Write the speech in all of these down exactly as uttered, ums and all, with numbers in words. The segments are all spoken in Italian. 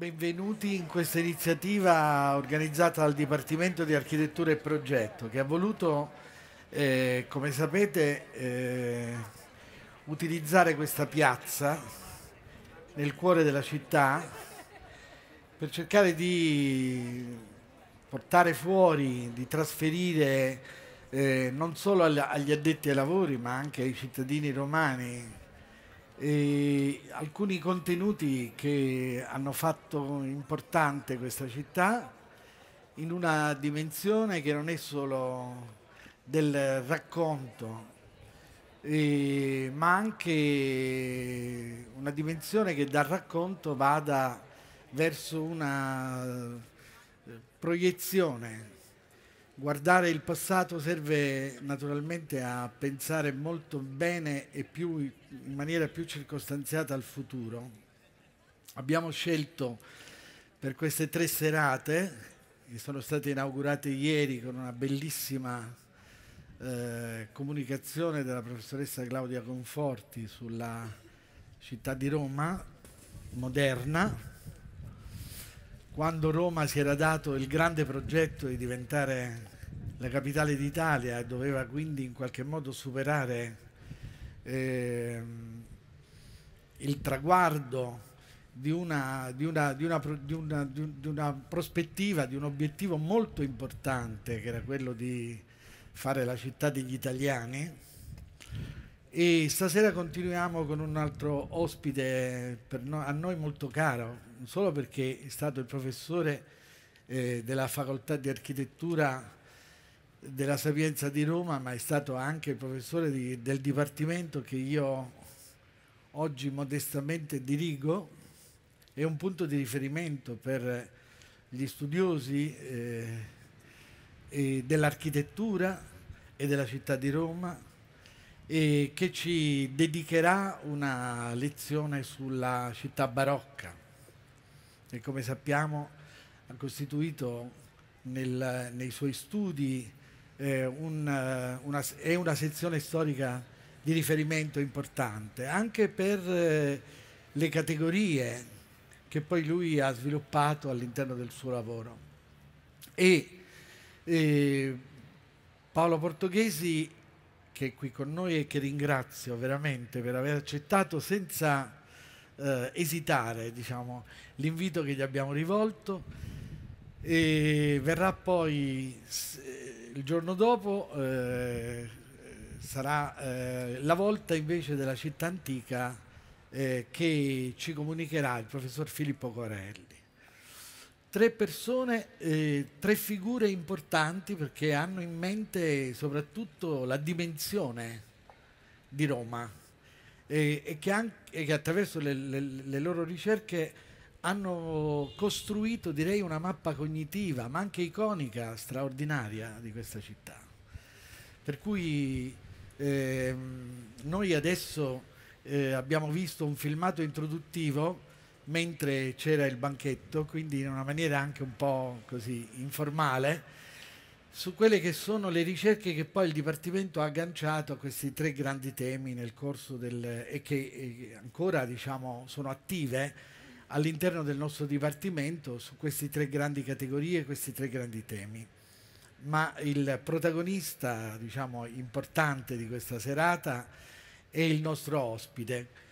Benvenuti in questa iniziativa organizzata dal Dipartimento di Architettura e Progetto, che ha voluto, eh, come sapete, eh, utilizzare questa piazza nel cuore della città per cercare di portare fuori, di trasferire eh, non solo agli addetti ai lavori, ma anche ai cittadini romani, e alcuni contenuti che hanno fatto importante questa città in una dimensione che non è solo del racconto, eh, ma anche una dimensione che dal racconto vada verso una eh, proiezione. Guardare il passato serve naturalmente a pensare molto bene e più, in maniera più circostanziata al futuro. Abbiamo scelto per queste tre serate, che sono state inaugurate ieri con una bellissima eh, comunicazione della professoressa Claudia Conforti sulla città di Roma moderna, quando Roma si era dato il grande progetto di diventare la capitale d'Italia e doveva quindi in qualche modo superare eh, il traguardo di una, di, una, di, una, di, una, di una prospettiva, di un obiettivo molto importante che era quello di fare la città degli italiani. E stasera continuiamo con un altro ospite per no, a noi molto caro, non solo perché è stato il professore eh, della Facoltà di Architettura della Sapienza di Roma, ma è stato anche il professore di, del dipartimento che io oggi modestamente dirigo. È un punto di riferimento per gli studiosi eh, eh, dell'architettura e della città di Roma, e che ci dedicherà una lezione sulla città barocca, che come sappiamo ha costituito nel, nei suoi studi eh, un, una, è una sezione storica di riferimento importante, anche per eh, le categorie che poi lui ha sviluppato all'interno del suo lavoro. E eh, Paolo Portoghesi, che è qui con noi e che ringrazio veramente per aver accettato senza Eh, esitare, diciamo, l'invito che gli abbiamo rivolto, e verrà poi eh, il giorno dopo eh, sarà eh, la volta invece della città antica eh, che ci comunicherà il professor Filippo Corelli. Tre persone, eh, tre figure importanti, perché hanno in mente soprattutto la dimensione di Roma e che, anche, e che attraverso le, le, le loro ricerche hanno costruito, direi, una mappa cognitiva, ma anche iconica, straordinaria di questa città. Per cui eh, noi adesso eh, abbiamo visto un filmato introduttivo mentre c'era il banchetto, quindi in una maniera anche un po' così informale, su quelle che sono le ricerche che poi il Dipartimento ha agganciato a questi tre grandi temi nel corso del, e che ancora, diciamo, sono attive all'interno del nostro Dipartimento su queste tre grandi categorie, questi tre grandi temi. Ma il protagonista, diciamo, importante di questa serata è il nostro ospite.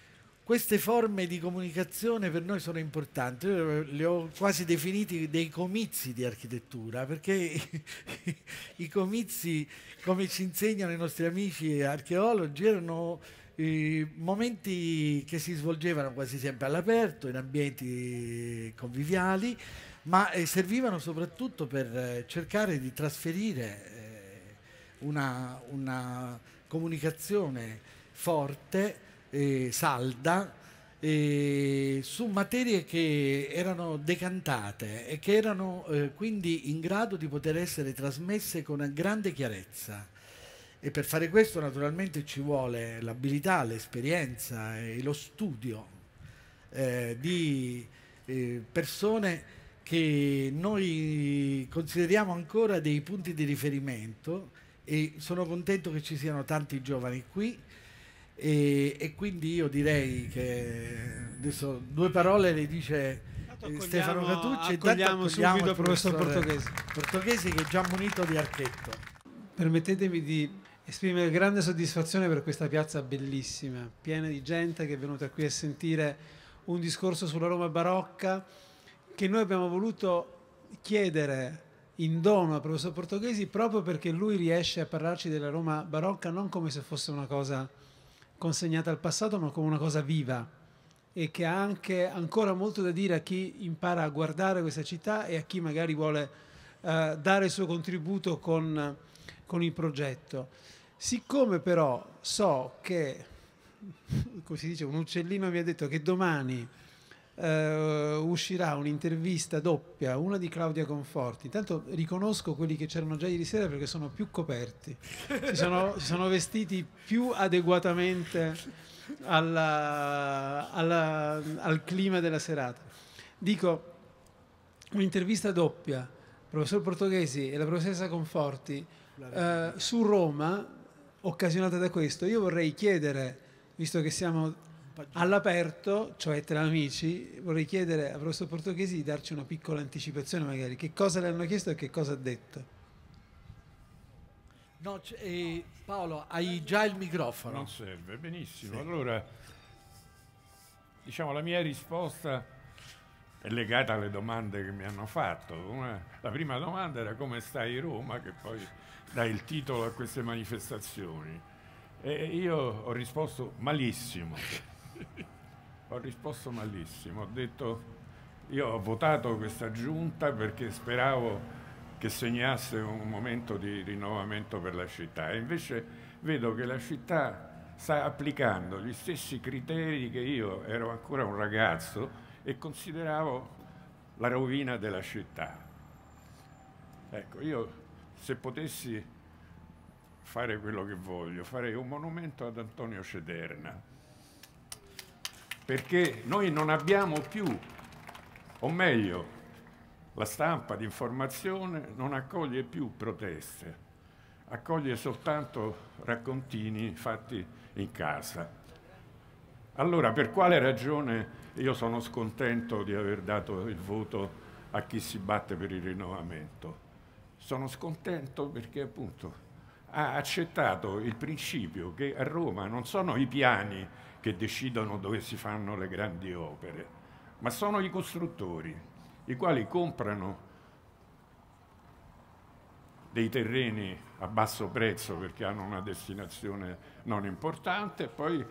Queste forme di comunicazione per noi sono importanti. Io le ho quasi definiti dei comizi di architettura, perché i comizi, come ci insegnano i nostri amici archeologi, erano eh, momenti che si svolgevano quasi sempre all'aperto, in ambienti conviviali, ma eh, servivano soprattutto per eh, cercare di trasferire eh, una, una comunicazione forte, E salda e su materie che erano decantate e che erano eh, quindi in grado di poter essere trasmesse con grande chiarezza. E per fare questo naturalmente ci vuole l'abilità, l'esperienza e lo studio eh, di eh, persone che noi consideriamo ancora dei punti di riferimento, e sono contento che ci siano tanti giovani qui. E, e quindi io direi che adesso due parole le dice eh, Stefano Catucci. Accogliamo e subito il professor Portoghesi. Portoghesi che è già munito di archetto. Permettetemi di esprimere grande soddisfazione per questa piazza bellissima, piena di gente che è venuta qui a sentire un discorso sulla Roma barocca che noi abbiamo voluto chiedere in dono al professor Portoghesi proprio perché lui riesce a parlarci della Roma barocca non come se fosse una cosa consegnata al passato, ma come una cosa viva e che ha anche ancora molto da dire a chi impara a guardare questa città e a chi magari vuole eh, dare il suo contributo con, con il progetto. Siccome però so che, come si dice, un uccellino mi ha detto che domani Uh, uscirà un'intervista doppia, una di Claudia Conforti. Intanto riconosco quelli che c'erano già ieri sera perché sono più coperti, si sono, si sono vestiti più adeguatamente alla, alla, al clima della serata. Dico, un'intervista doppia, il professor Portoghesi e la professoressa Conforti, uh, su Roma, occasionata da questo. Io vorrei chiedere, visto che siamo all'aperto, cioè tra amici, vorrei chiedere al professor Portoghesi di darci una piccola anticipazione, magari che cosa le hanno chiesto e che cosa ha detto. No, eh, Paolo, hai già il microfono. Non serve, benissimo. Sì. Allora, diciamo, la mia risposta è legata alle domande che mi hanno fatto. Una, la prima domanda era come stai Roma, che poi dà il titolo a queste manifestazioni. E io ho risposto malissimo. Ho risposto malissimo, ho detto io ho votato questa giunta perché speravo che segnasse un momento di rinnovamento per la città e invece vedo che la città sta applicando gli stessi criteri che io ero ancora un ragazzo e consideravo la rovina della città. Ecco, io se potessi fare quello che voglio, farei un monumento ad Antonio Cederna. Perché noi non abbiamo più, o meglio, la stampa di informazione non accoglie più proteste, accoglie soltanto raccontini fatti in casa. Allora, per quale ragione io sono scontento di aver dato il voto a chi si batte per il rinnovamento? Sono scontento perché, appunto, ha accettato il principio che a Roma non sono i piani che decidono dove si fanno le grandi opere, ma sono i costruttori, i quali comprano dei terreni a basso prezzo perché hanno una destinazione non importante e poi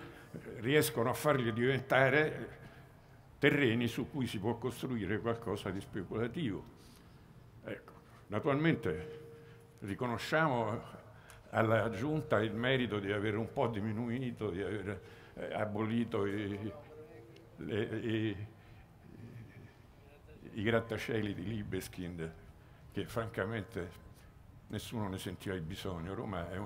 riescono a farli diventare terreni su cui si può costruire qualcosa di speculativo. Ecco, naturalmente riconosciamo alla Giunta il merito di aver un po' diminuito, di aver abolito i, le, i, i grattacieli di Libeskind, che francamente nessuno ne sentiva il bisogno. Roma è,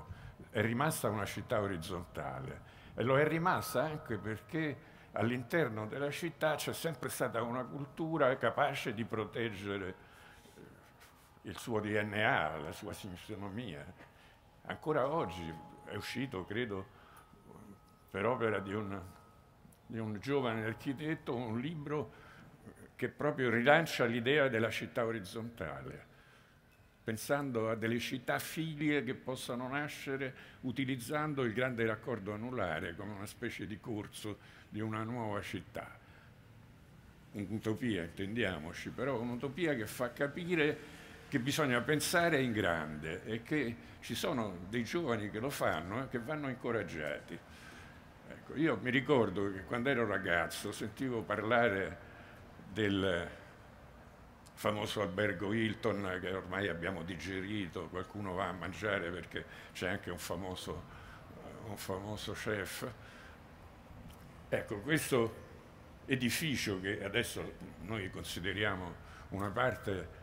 è rimasta una città orizzontale e lo è rimasta anche perché all'interno della città c'è sempre stata una cultura capace di proteggere il suo D N A, la sua fisionomia. Ancora oggi è uscito, credo, per opera di un, di un giovane architetto, un libro che proprio rilancia l'idea della città orizzontale, pensando a delle città figlie che possano nascere utilizzando il grande raccordo anulare come una specie di corso di una nuova città. Un'utopia, intendiamoci, però un'utopia che fa capire che bisogna pensare in grande e che ci sono dei giovani che lo fanno e che vanno incoraggiati. Ecco, io mi ricordo che quando ero ragazzo sentivo parlare del famoso albergo Hilton che ormai abbiamo digerito, qualcuno va a mangiare perché c'è anche un famoso, un famoso chef. Ecco, questo edificio che adesso noi consideriamo una parte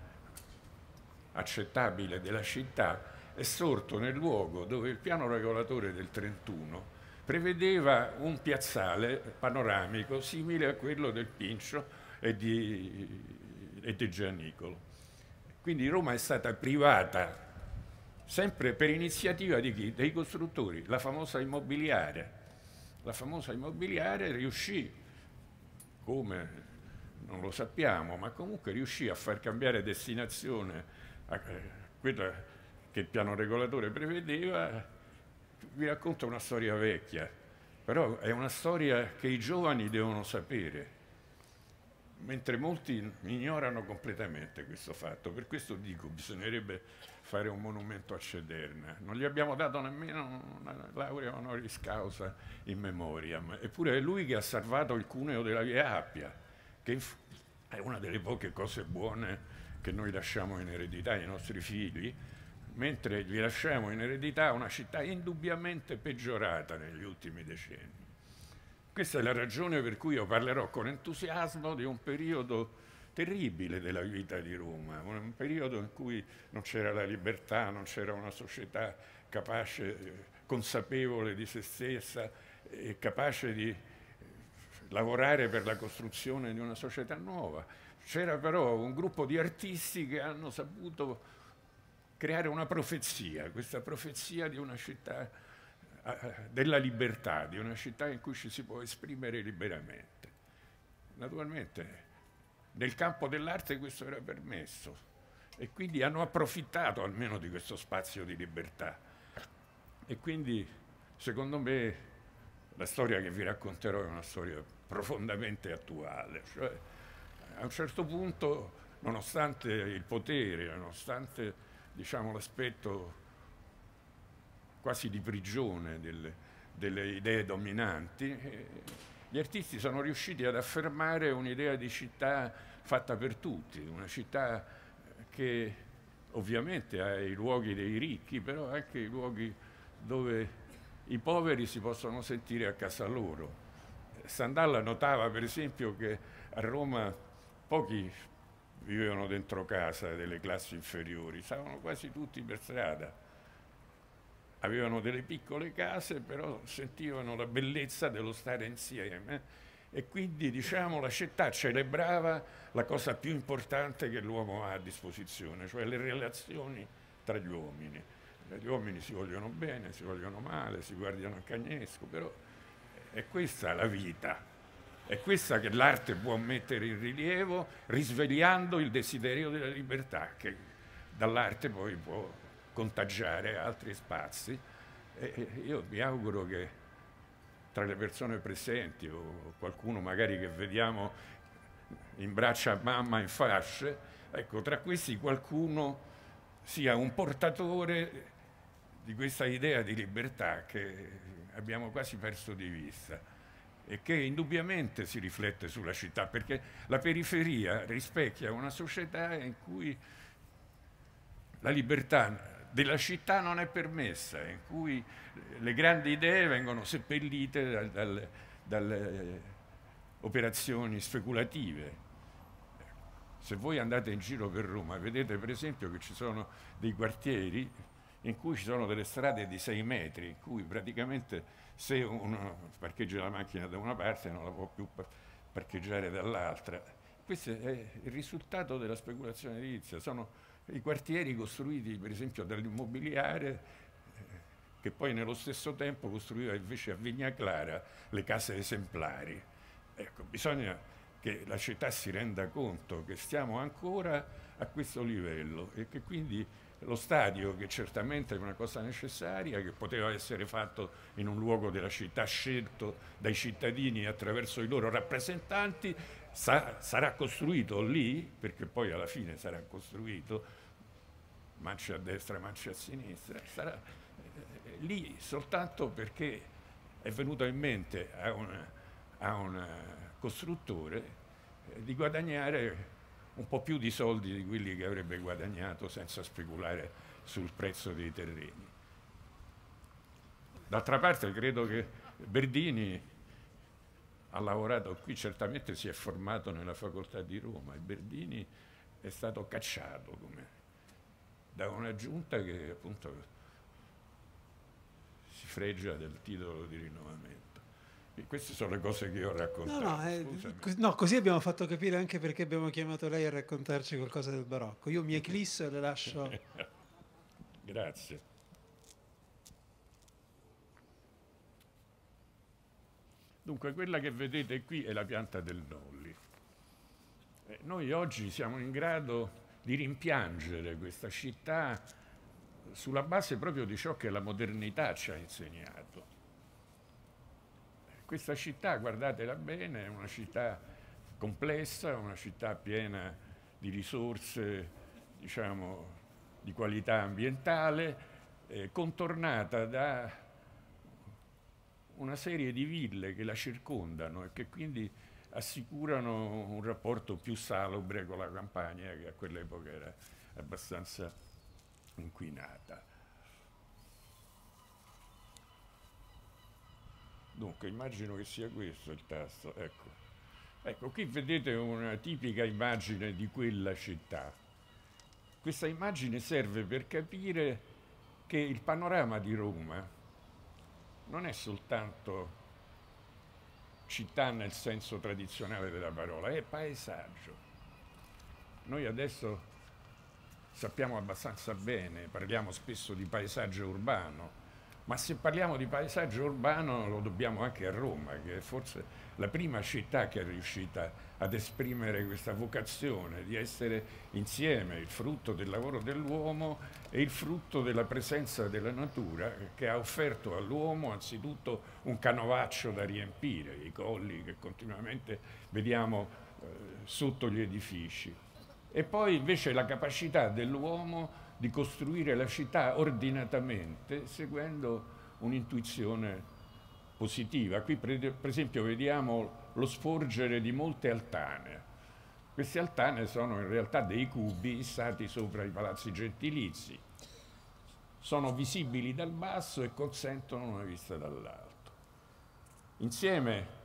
accettabile della città è sorto nel luogo dove il piano regolatore del trentuno prevedeva un piazzale panoramico simile a quello del Pincio e di, e di Gianicolo. Quindi Roma è stata privata, sempre per iniziativa di chi? Dei costruttori, la famosa immobiliare. La famosa immobiliare riuscì, come non lo sappiamo, ma comunque riuscì a far cambiare destinazione a quella che il piano regolatore prevedeva. Vi racconto una storia vecchia, però è una storia che i giovani devono sapere, mentre molti ignorano completamente questo fatto. Per questo dico, bisognerebbe fare un monumento a Cederna. Non gli abbiamo dato nemmeno una laurea honoris causa in memoriam, eppure è lui che ha salvato il cuneo della Via Appia, che è una delle poche cose buone che noi lasciamo in eredità ai nostri figli, mentre gli lasciamo in eredità una città indubbiamente peggiorata negli ultimi decenni. Questa è la ragione per cui io parlerò con entusiasmo di un periodo terribile della vita di Roma, un periodo in cui non c'era la libertà, non c'era una società capace, consapevole di se stessa e capace di lavorare per la costruzione di una società nuova. C'era però un gruppo di artisti che hanno saputo creare una profezia, questa profezia di una città della libertà, di una città in cui ci si può esprimere liberamente. Naturalmente nel campo dell'arte questo era permesso e quindi hanno approfittato almeno di questo spazio di libertà. E quindi secondo me la storia che vi racconterò è una storia profondamente attuale, cioè a un certo punto, nonostante il potere, nonostante diciamo l'aspetto quasi di prigione delle, delle idee dominanti, eh, gli artisti sono riusciti ad affermare un'idea di città fatta per tutti, una città che ovviamente ha i luoghi dei ricchi, però anche i luoghi dove i poveri si possono sentire a casa loro. Sandalla notava per esempio che a Roma pochi vivevano dentro casa delle classi inferiori, stavano quasi tutti per strada. Avevano delle piccole case, però sentivano la bellezza dello stare insieme e quindi diciamo la città celebrava la cosa più importante che l'uomo ha a disposizione, cioè le relazioni tra gli uomini. Gli uomini si vogliono bene, si vogliono male, si guardano a cagnesco, però è questa la vita, è questa che l'arte può mettere in rilievo, risvegliando il desiderio della libertà che dall'arte poi può contagiare altri spazi. E io mi auguro che tra le persone presenti o qualcuno magari che vediamo in braccio a mamma in fasce, ecco, tra questi qualcuno sia un portatore di questa idea di libertà che abbiamo quasi perso di vista e che indubbiamente si riflette sulla città, perché la periferia rispecchia una società in cui la libertà della città non è permessa, in cui le grandi idee vengono seppellite dalle, dalle operazioni speculative. Se voi andate in giro per Roma, vedete per esempio che ci sono dei quartieri in cui ci sono delle strade di sei metri, in cui praticamente se uno parcheggia la macchina da una parte non la può più parcheggiare dall'altra. Questo è il risultato della speculazione edilizia. Sono i quartieri costruiti per esempio dall'immobiliare eh, che poi nello stesso tempo costruiva invece a Vigna Clara le case esemplari. Ecco, bisogna che la città si renda conto che stiamo ancora a questo livello e che quindi lo stadio, che certamente è una cosa necessaria, che poteva essere fatto in un luogo della città scelto dai cittadini attraverso i loro rappresentanti, sa sarà costruito lì, perché poi alla fine sarà costruito mance a destra, mance a sinistra, sarà eh, lì soltanto perché è venuto in mente a un a un costruttore eh, di guadagnare un po' più di soldi di quelli che avrebbe guadagnato senza speculare sul prezzo dei terreni. D'altra parte credo che Berdini ha lavorato qui, certamente si è formato nella facoltà di Roma, e Berdini è stato cacciato come, da una giunta che appunto si fregia del titolo di rinnovamento. Queste sono le cose che io ho raccontato. No, no, eh, no, così abbiamo fatto capire anche perché abbiamo chiamato lei a raccontarci qualcosa del barocco. Io mi eclisso e le lascio. Grazie. Dunque, quella che vedete qui è la pianta del Nolli. Noi oggi siamo in grado di rimpiangere questa città sulla base proprio di ciò che la modernità ci ha insegnato. Questa città, guardatela bene, è una città complessa, una città piena di risorse, diciamo, di qualità ambientale, eh, contornata da una serie di ville che la circondano e che quindi assicurano un rapporto più salubre con la campagna, che a quell'epoca era abbastanza inquinata. Dunque, immagino che sia questo il tasto, ecco. Ecco, qui vedete una tipica immagine di quella città. Questa immagine serve per capire che il panorama di Roma non è soltanto città nel senso tradizionale della parola, è paesaggio. Noi adesso sappiamo abbastanza bene, parliamo spesso di paesaggio urbano, ma se parliamo di paesaggio urbano lo dobbiamo anche a Roma, che è forse la prima città che è riuscita ad esprimere questa vocazione di essere insieme il frutto del lavoro dell'uomo e il frutto della presenza della natura, che ha offerto all'uomo anzitutto un canovaccio da riempire, i colli che continuamente vediamo eh, sotto gli edifici. E poi invece la capacità dell'uomo di costruire la città ordinatamente, seguendo un'intuizione positiva. Qui per esempio vediamo lo sforgere di molte altane. Queste altane sono in realtà dei cubi stati sopra i palazzi gentilizi. Sono visibili dal basso e consentono una vista dall'alto. Insieme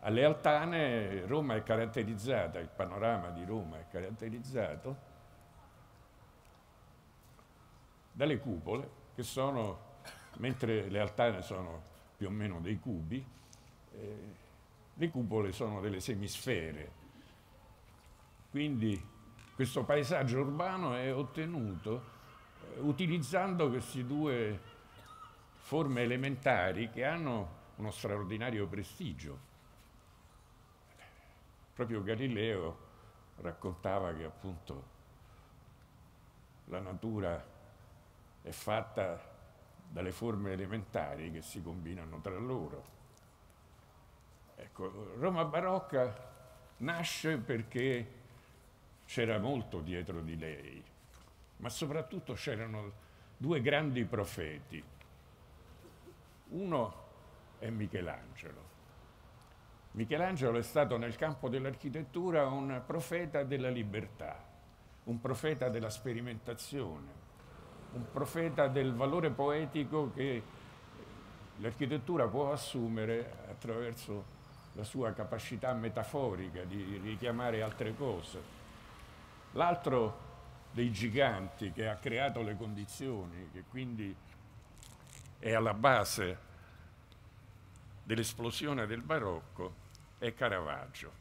alle altane Roma è caratterizzata, il panorama di Roma è caratterizzato dalle cupole, che sono, mentre le altane sono più o meno dei cubi, eh, le cupole sono delle semisfere. Quindi questo paesaggio urbano è ottenuto eh, utilizzando queste due forme elementari che hanno uno straordinario prestigio. Proprio Galileo raccontava che appunto la natura è fatta dalle forme elementari che si combinano tra loro. Ecco, Roma barocca nasce perché c'era molto dietro di lei, ma soprattutto c'erano due grandi profeti. Uno è Michelangelo. Michelangelo è stato nel campo dell'architettura un profeta della libertà, un profeta della sperimentazione, un profeta del valore poetico che l'architettura può assumere attraverso la sua capacità metaforica di richiamare altre cose. L'altro dei giganti che ha creato le condizioni, che quindi è alla base dell'esplosione del barocco, è Caravaggio.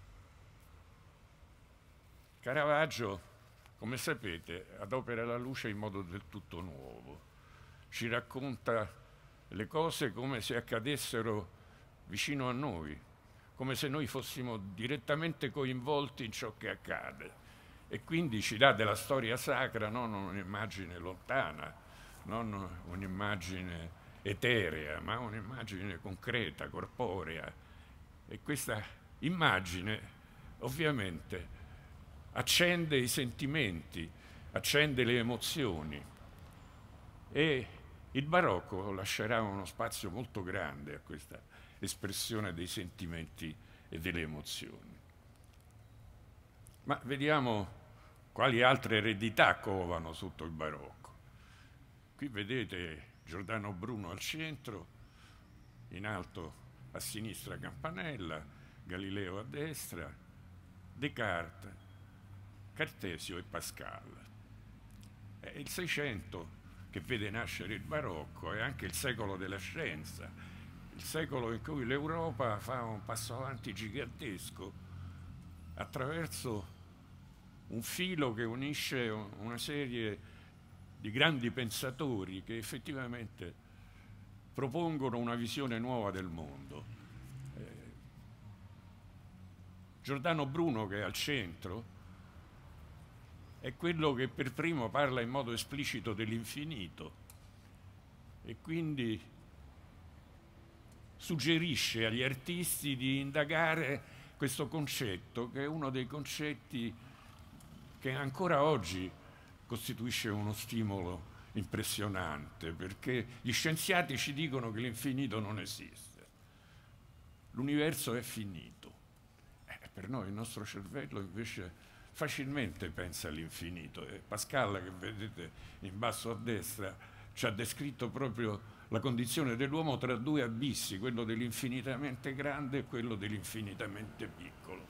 Caravaggio, come sapete, adopera la luce in modo del tutto nuovo. Ci racconta le cose come se accadessero vicino a noi, come se noi fossimo direttamente coinvolti in ciò che accade. E quindi ci dà della storia sacra non un'immagine lontana, non un'immagine eterea, ma un'immagine concreta, corporea. E questa immagine, ovviamente, accende i sentimenti, accende le emozioni, e il barocco lascerà uno spazio molto grande a questa espressione dei sentimenti e delle emozioni. Ma vediamo quali altre eredità covano sotto il barocco. Qui vedete Giordano Bruno al centro, in alto a sinistra Campanella, Galileo a destra, Descartes, Cartesio e Pascal. Eh, il Seicento, che vede nascere il barocco, è anche il secolo della scienza, il secolo in cui l'Europa fa un passo avanti gigantesco attraverso un filo che unisce una serie di grandi pensatori che effettivamente propongono una visione nuova del mondo. Eh, Giordano Bruno, che è al centro, è quello che per primo parla in modo esplicito dell'infinito e quindi suggerisce agli artisti di indagare questo concetto, che è uno dei concetti che ancora oggi costituisce uno stimolo impressionante, perché gli scienziati ci dicono che l'infinito non esiste, l'universo è finito. Eh, per noi il nostro cervello invece facilmente pensa all'infinito. E Pascal, che vedete in basso a destra, ci ha descritto proprio la condizione dell'uomo tra due abissi, quello dell'infinitamente grande e quello dell'infinitamente piccolo.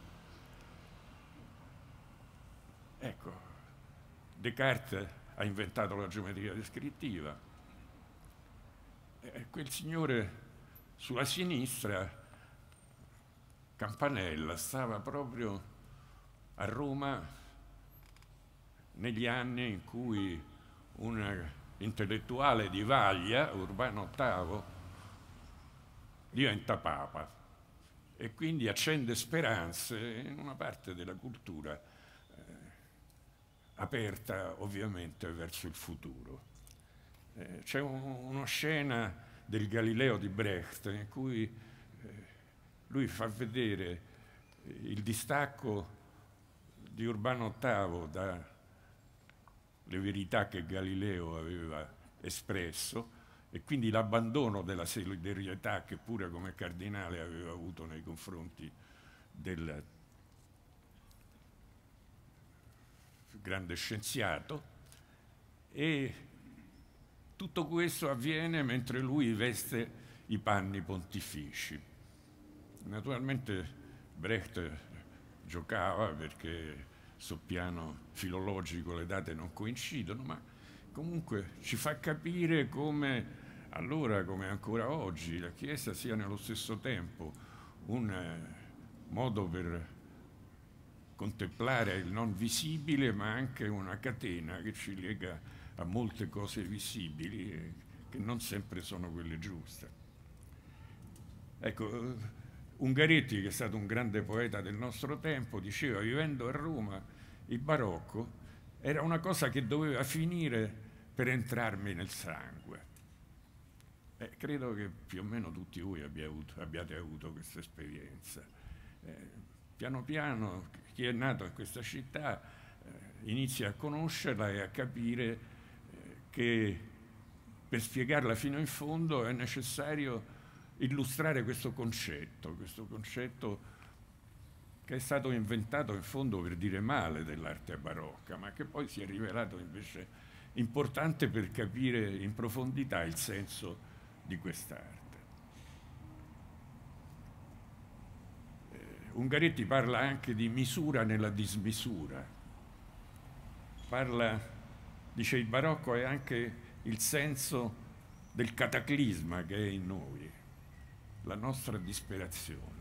Ecco, Descartes ha inventato la geometria descrittiva. E quel signore sulla sinistra, Campanella, stava proprio a Roma negli anni in cui un intellettuale di vaglia, Urbano ottavo, diventa papa e quindi accende speranze in una parte della cultura eh, aperta ovviamente verso il futuro. Eh, c'è un, una scena del Galileo di Brecht in cui eh, lui fa vedere il distacco di Urbano ottavo dalle verità che Galileo aveva espresso e quindi l'abbandono della solidarietà che pure come cardinale aveva avuto nei confronti del grande scienziato, e tutto questo avviene mentre lui veste i panni pontifici. Naturalmente Brecht giocava perché sul piano filologico le date non coincidono, ma comunque ci fa capire come allora, come ancora oggi, la Chiesa sia nello stesso tempo un eh, modo per contemplare il non visibile, ma anche una catena che ci lega a molte cose visibili eh, che non sempre sono quelle giuste. Ecco, Ungaretti, che è stato un grande poeta del nostro tempo, diceva: vivendo a Roma il barocco era una cosa che doveva finire per entrarmi nel sangue. Eh, credo che più o meno tutti voi abbia avuto, abbiate avuto questa esperienza. Eh, piano piano chi è nato in questa città eh, inizia a conoscerla e a capire eh, che per spiegarla fino in fondo è necessario illustrare questo concetto, questo concetto che è stato inventato in fondo per dire male dell'arte barocca, ma che poi si è rivelato invece importante per capire in profondità il senso di quest'arte. Eh, Ungaretti parla anche di misura nella dismisura, parla, dice, il barocco è anche il senso del cataclisma che è in noi, la nostra disperazione.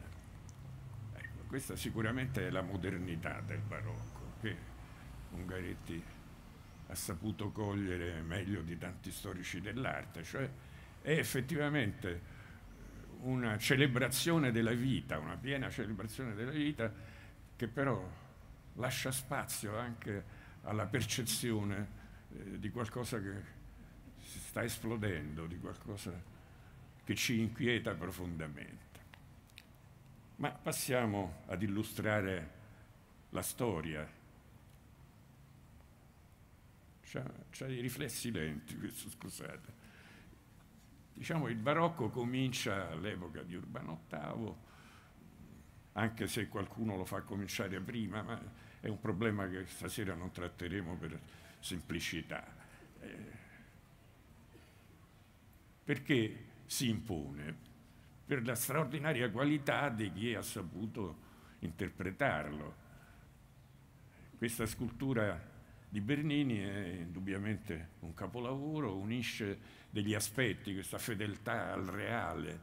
Ecco, questa sicuramente è la modernità del barocco, che Ungaretti ha saputo cogliere meglio di tanti storici dell'arte, cioè è effettivamente una celebrazione della vita, una piena celebrazione della vita, che però lascia spazio anche alla percezione eh, di qualcosa che si sta esplodendo, di qualcosa che ci inquieta profondamente. Ma passiamo ad illustrare la storia. C'ha dei riflessi lenti questo, scusate. Diciamo, il barocco comincia all'epoca di Urbano ottavo, anche se qualcuno lo fa cominciare prima, ma è un problema che stasera non tratteremo per semplicità. Eh, perché si impone per la straordinaria qualità di chi ha saputo interpretarlo. Questa scultura di Bernini è indubbiamente un capolavoro, unisce degli aspetti, questa fedeltà al reale,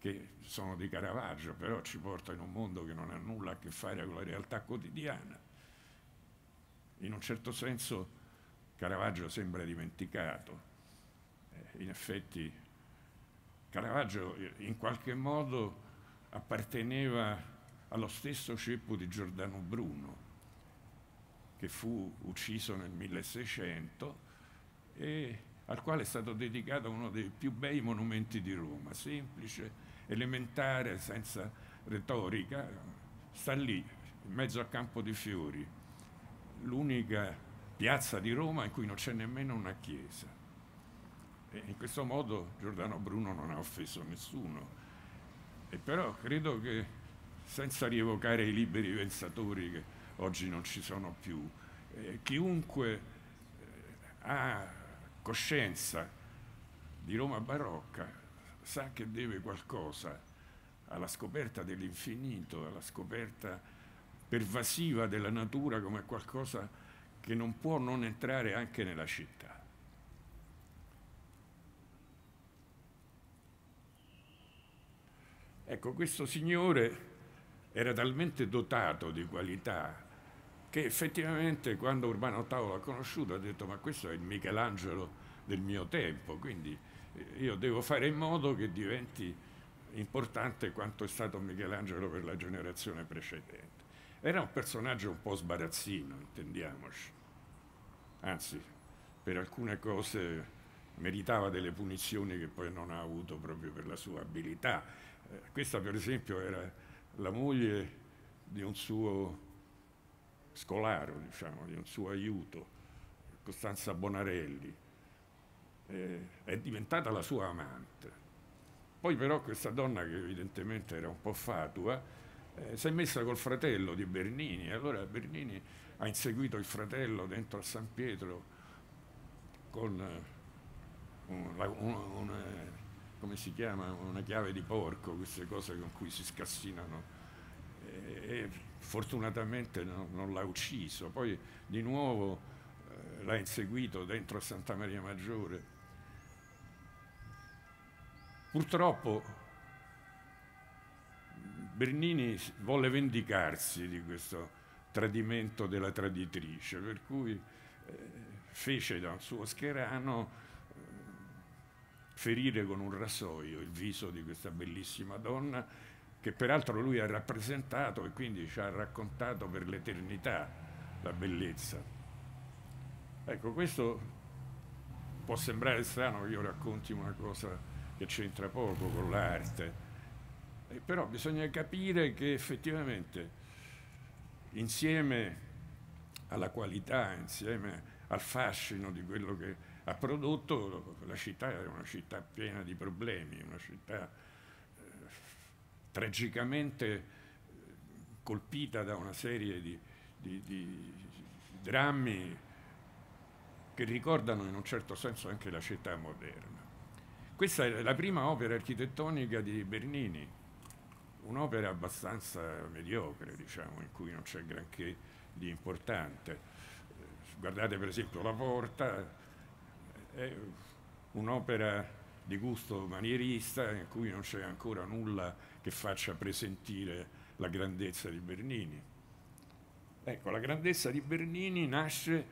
che sono di Caravaggio, però ci porta in un mondo che non ha nulla a che fare con la realtà quotidiana. In un certo senso Caravaggio sembra dimenticato. In effetti Caravaggio in qualche modo apparteneva allo stesso ceppo di Giordano Bruno, che fu ucciso nel milleseicento e al quale è stato dedicato uno dei più bei monumenti di Roma, semplice, elementare, senza retorica, sta lì, in mezzo al campo di fiori, l'unica piazza di Roma in cui non c'è nemmeno una chiesa. E in questo modo Giordano Bruno non ha offeso nessuno. E però credo che, senza rievocare i liberi pensatori che oggi non ci sono più, eh, chiunque eh, ha coscienza di Roma barocca sa che deve qualcosa alla scoperta dell'infinito, alla scoperta pervasiva della natura come qualcosa che non può non entrare anche nella città. Ecco, questo signore era talmente dotato di qualità che effettivamente quando Urbano ottavo l'ha conosciuto ha detto: ma questo è il Michelangelo del mio tempo, quindi io devo fare in modo che diventi importante quanto è stato Michelangelo per la generazione precedente. Era un personaggio un po' sbarazzino, intendiamoci, anzi per alcune cose meritava delle punizioni che poi non ha avuto proprio per la sua abilità. Eh, questa per esempio era la moglie di un suo scolaro, diciamo, di un suo aiuto, Costanza Bonarelli, eh, è diventata la sua amante. Poi però questa donna, che evidentemente era un po' fatua, eh, si è messa col fratello di Bernini, allora Bernini ha inseguito il fratello dentro a San Pietro con eh, un, la, un, una, come si chiama, una chiave di porco, queste cose con cui si scassinano, eh, e fortunatamente no, non l'ha ucciso. Poi di nuovo eh, l'ha inseguito dentro a Santa Maria Maggiore. Purtroppo Bernini volle vendicarsi di questo tradimento della traditrice, per cui eh, fece da un suo scherano eh, ferire con un rasoio il viso di questa bellissima donna, che peraltro lui ha rappresentato e quindi ci ha raccontato per l'eternità la bellezza. Ecco, questo può sembrare strano che io racconti una cosa che c'entra poco con l'arte, eh, però bisogna capire che effettivamente insieme alla qualità, insieme al fascino di quello che ha prodotto, la città è una città piena di problemi, una città eh, tragicamente colpita da una serie di, di, di drammi che ricordano in un certo senso anche la città moderna. Questa è la prima opera architettonica di Bernini, un'opera abbastanza mediocre, diciamo, in cui non c'è granché di importante. Guardate per esempio la porta, è un'opera di gusto manierista in cui non c'è ancora nulla che faccia presentire la grandezza di Bernini. Ecco, la grandezza di Bernini nasce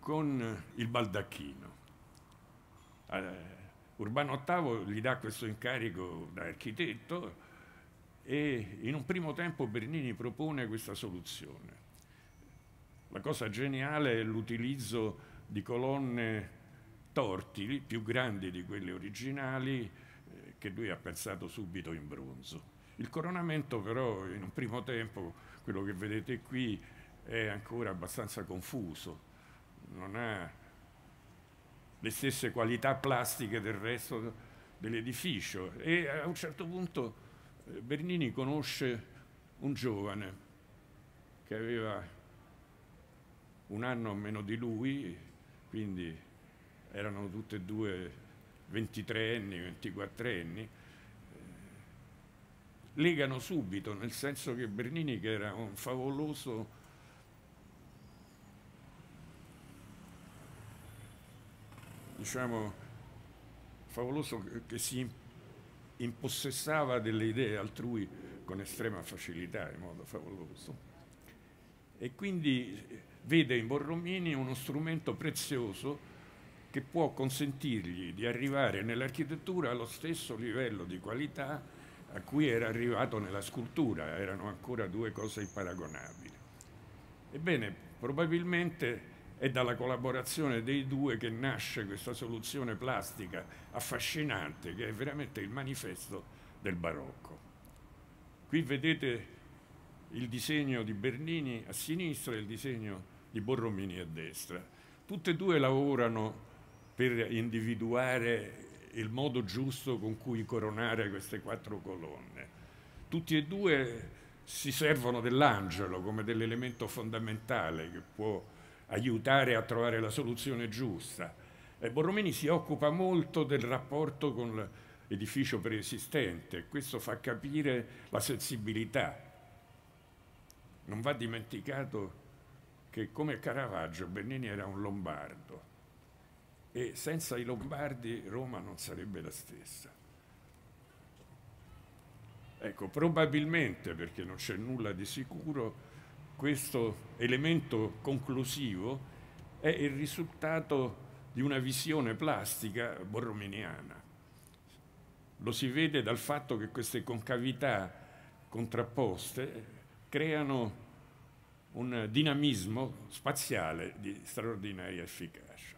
con il baldacchino. Eh, Urbano ottavo gli dà questo incarico da architetto e in un primo tempo Bernini propone questa soluzione. La cosa geniale è l'utilizzo di colonne tortili, più grandi di quelle originali, eh, che lui ha pensato subito in bronzo. Il coronamento però in un primo tempo, quello che vedete qui, è ancora abbastanza confuso, non ha le stesse qualità plastiche del resto dell'edificio. E a un certo punto eh, Bernini conosce un giovane che aveva un anno meno di lui, quindi erano tutti e due ventitreanni, ventiquattrenni, eh, legano subito, nel senso che Bernini, che era un favoloso diciamo, favoloso che si impossessava delle idee altrui con estrema facilità, in modo favoloso. E quindi vede in Borromini uno strumento prezioso che può consentirgli di arrivare nell'architettura allo stesso livello di qualità a cui era arrivato nella scultura, erano ancora due cose imparagonabili. Ebbene, probabilmente è dalla collaborazione dei due che nasce questa soluzione plastica affascinante, che è veramente il manifesto del barocco. Qui vedete il disegno di Bernini a sinistra e il disegno di Borromini a destra. Tutte e due lavorano per individuare il modo giusto con cui coronare queste quattro colonne. Tutti e due si servono dell'angelo come dell'elemento fondamentale che può aiutare a trovare la soluzione giusta. E Borromini si occupa molto del rapporto con l'edificio preesistente, questo fa capire la sensibilità. Non va dimenticato che, come Caravaggio, Bernini era un lombardo e senza i lombardi Roma non sarebbe la stessa. Ecco, probabilmente, perché non c'è nulla di sicuro, questo elemento conclusivo è il risultato di una visione plastica borrominiana. Lo si vede dal fatto che queste concavità contrapposte creano un dinamismo spaziale di straordinaria efficacia.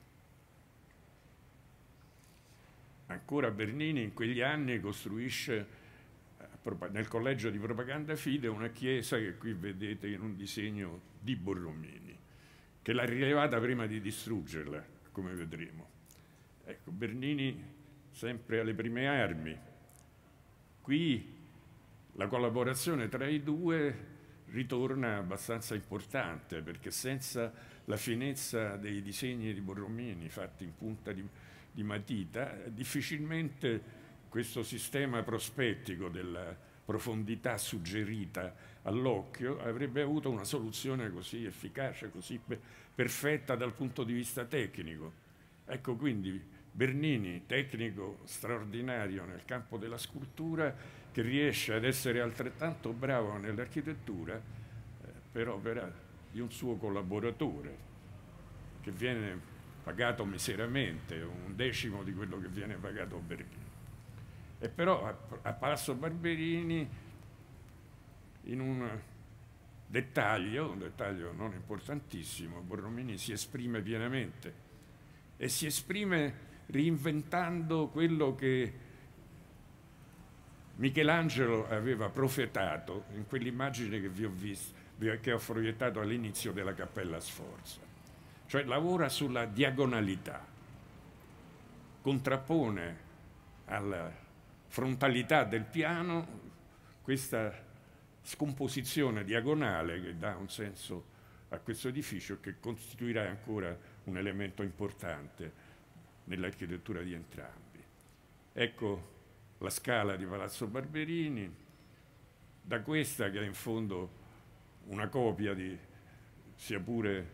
Ancora Bernini in quegli anni costruisce nel collegio di Propaganda Fide una chiesa che qui vedete in un disegno di Borromini, che l'ha rilevata prima di distruggerla, come vedremo. Ecco, Bernini sempre alle prime armi. Qui la collaborazione tra i due ritorna abbastanza importante, perché senza la finezza dei disegni di Borromini fatti in punta di, di matita, difficilmente questo sistema prospettico della profondità suggerita all'occhio avrebbe avuto una soluzione così efficace, così perfetta dal punto di vista tecnico. Ecco quindi Bernini, tecnico straordinario nel campo della scultura, che riesce ad essere altrettanto bravo nell'architettura, eh, per opera di un suo collaboratore, che viene pagato miseramente, un decimo di quello che viene pagato Bernini. E però a, a Palazzo Barberini, in un dettaglio, un dettaglio non importantissimo, Borromini si esprime pienamente e si esprime reinventando quello che Michelangelo aveva profetato in quell'immagine che vi ho visto, che ho proiettato all'inizio della Cappella Sforza. Cioè lavora sulla diagonalità, contrappone alla frontalità del piano questa scomposizione diagonale che dà un senso a questo edificio, che costituirà ancora un elemento importante nell'architettura di entrambi. Ecco la scala di Palazzo Barberini, da questa, che è in fondo una copia, di, sia pure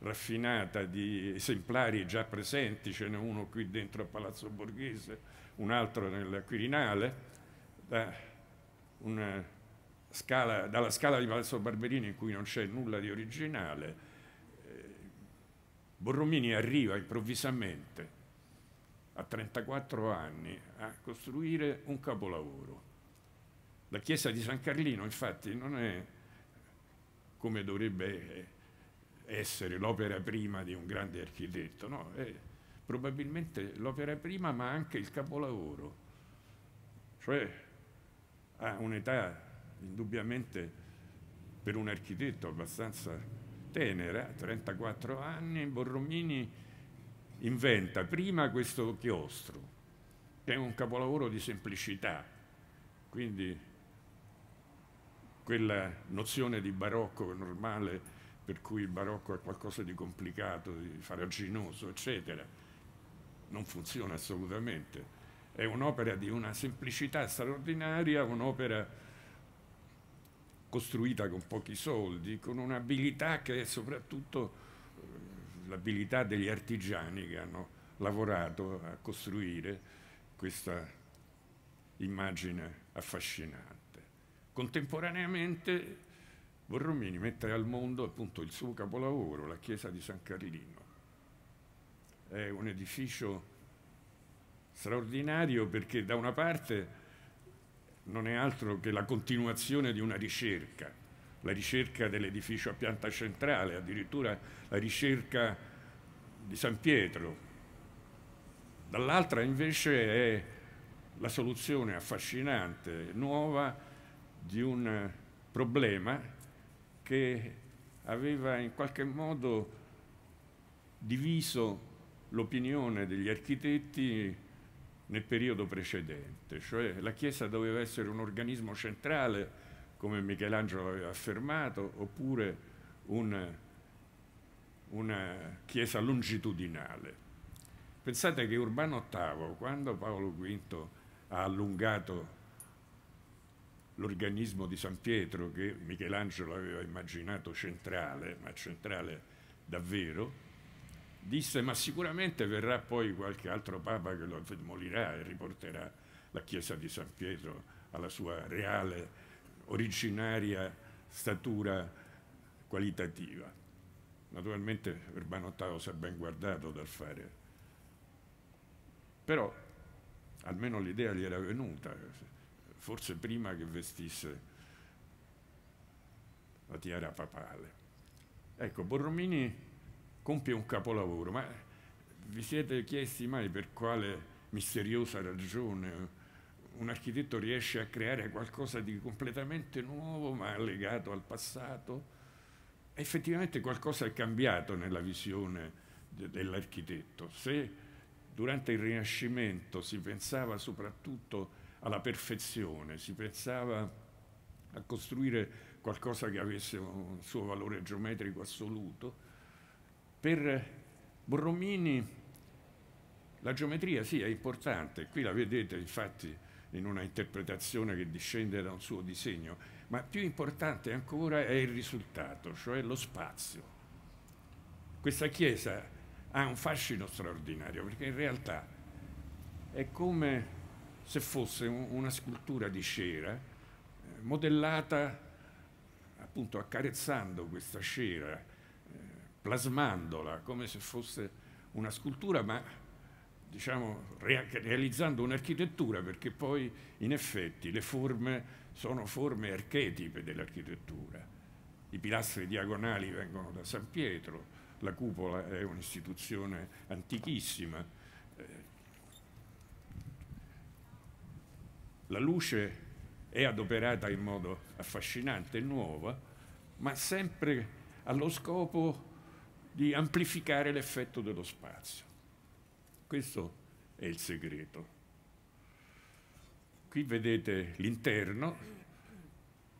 raffinata, di esemplari già presenti, ce n'è uno qui dentro a Palazzo Borghese, un altro nel Quirinale, da una scala, dalla scala di Palazzo Barberini in cui non c'è nulla di originale, eh, Borromini arriva improvvisamente a trentaquattro anni a costruire un capolavoro. La chiesa di San Carlino infatti non è, come dovrebbe essere, l'opera prima di un grande architetto, no? È probabilmente l'opera prima, ma anche il capolavoro, cioè ha un'età indubbiamente per un architetto abbastanza tenera, trentaquattro anni. Borromini inventa prima questo chiostro, che è un capolavoro di semplicità, quindi quella nozione di barocco normale per cui il barocco è qualcosa di complicato, di farraginoso, eccetera, non funziona assolutamente. È un'opera di una semplicità straordinaria, un'opera costruita con pochi soldi, con un'abilità che è soprattutto eh, l'abilità degli artigiani che hanno lavorato a costruire questa immagine affascinante. Contemporaneamente Borromini mette al mondo appunto il suo capolavoro, la chiesa di San Carlino. È un edificio straordinario perché da una parte non è altro che la continuazione di una ricerca, la ricerca dell'edificio a pianta centrale, addirittura la ricerca di San Pietro. Dall'altra invece è la soluzione affascinante, nuova, di un problema che aveva in qualche modo diviso l'opinione degli architetti nel periodo precedente, cioè la Chiesa doveva essere un organismo centrale, come Michelangelo aveva affermato, oppure un, una Chiesa longitudinale. Pensate che Urbano ottavo, quando Paolo quinto ha allungato l'organismo di San Pietro, che Michelangelo aveva immaginato centrale, ma centrale davvero, disse: ma sicuramente verrà poi qualche altro Papa che lo demolirà e riporterà la Chiesa di San Pietro alla sua reale, originaria statura qualitativa. Naturalmente Urbano ottavo si è ben guardato dal fare, però almeno l'idea gli era venuta, forse prima che vestisse la tiara papale. Ecco, Borromini compie un capolavoro, ma vi siete chiesti mai per quale misteriosa ragione un architetto riesce a creare qualcosa di completamente nuovo ma legato al passato? Effettivamente qualcosa è cambiato nella visione de- dell'architetto. Se durante il Rinascimento si pensava soprattutto alla perfezione, si pensava a costruire qualcosa che avesse un suo valore geometrico assoluto, per Borromini la geometria sì è importante, qui la vedete infatti in una interpretazione che discende da un suo disegno, ma più importante ancora è il risultato, cioè lo spazio. Questa chiesa ha un fascino straordinario perché in realtà è come se fosse un, una scultura di cera eh, modellata appunto accarezzando questa cera, plasmandola come se fosse una scultura, ma diciamo realizzando un'architettura, perché poi in effetti le forme sono forme archetipe dell'architettura. I pilastri diagonali vengono da San Pietro, la cupola è un'istituzione antichissima, la luce è adoperata in modo affascinante e nuova, ma sempre allo scopo di amplificare l'effetto dello spazio. Questo è il segreto. Qui vedete l'interno,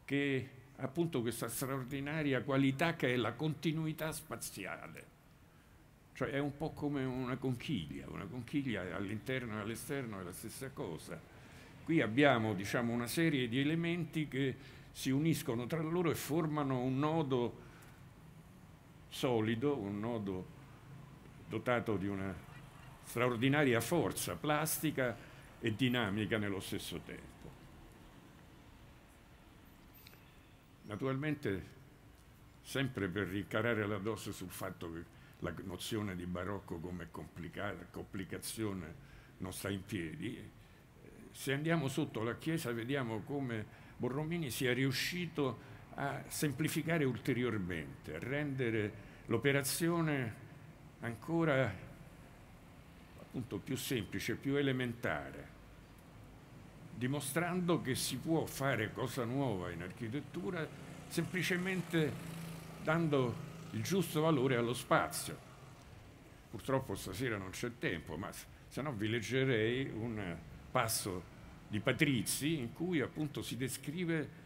che ha appunto questa straordinaria qualità che è la continuità spaziale. Cioè è un po' come una conchiglia, una conchiglia all'interno e all'esterno è la stessa cosa. Qui abbiamo, diciamo, una serie di elementi che si uniscono tra loro e formano un nodo solido, un nodo dotato di una straordinaria forza plastica e dinamica nello stesso tempo. Naturalmente, sempre per rincarare la dose sul fatto che la nozione di barocco come complicata, complicazione non sta in piedi, se andiamo sotto la chiesa vediamo come Borromini sia riuscito a semplificare ulteriormente, a rendere l'operazione ancora appunto più semplice, più elementare, dimostrando che si può fare cosa nuova in architettura semplicemente dando il giusto valore allo spazio. Purtroppo stasera non c'è tempo, ma se no vi leggerei un passo di Patrizzi in cui appunto si descrive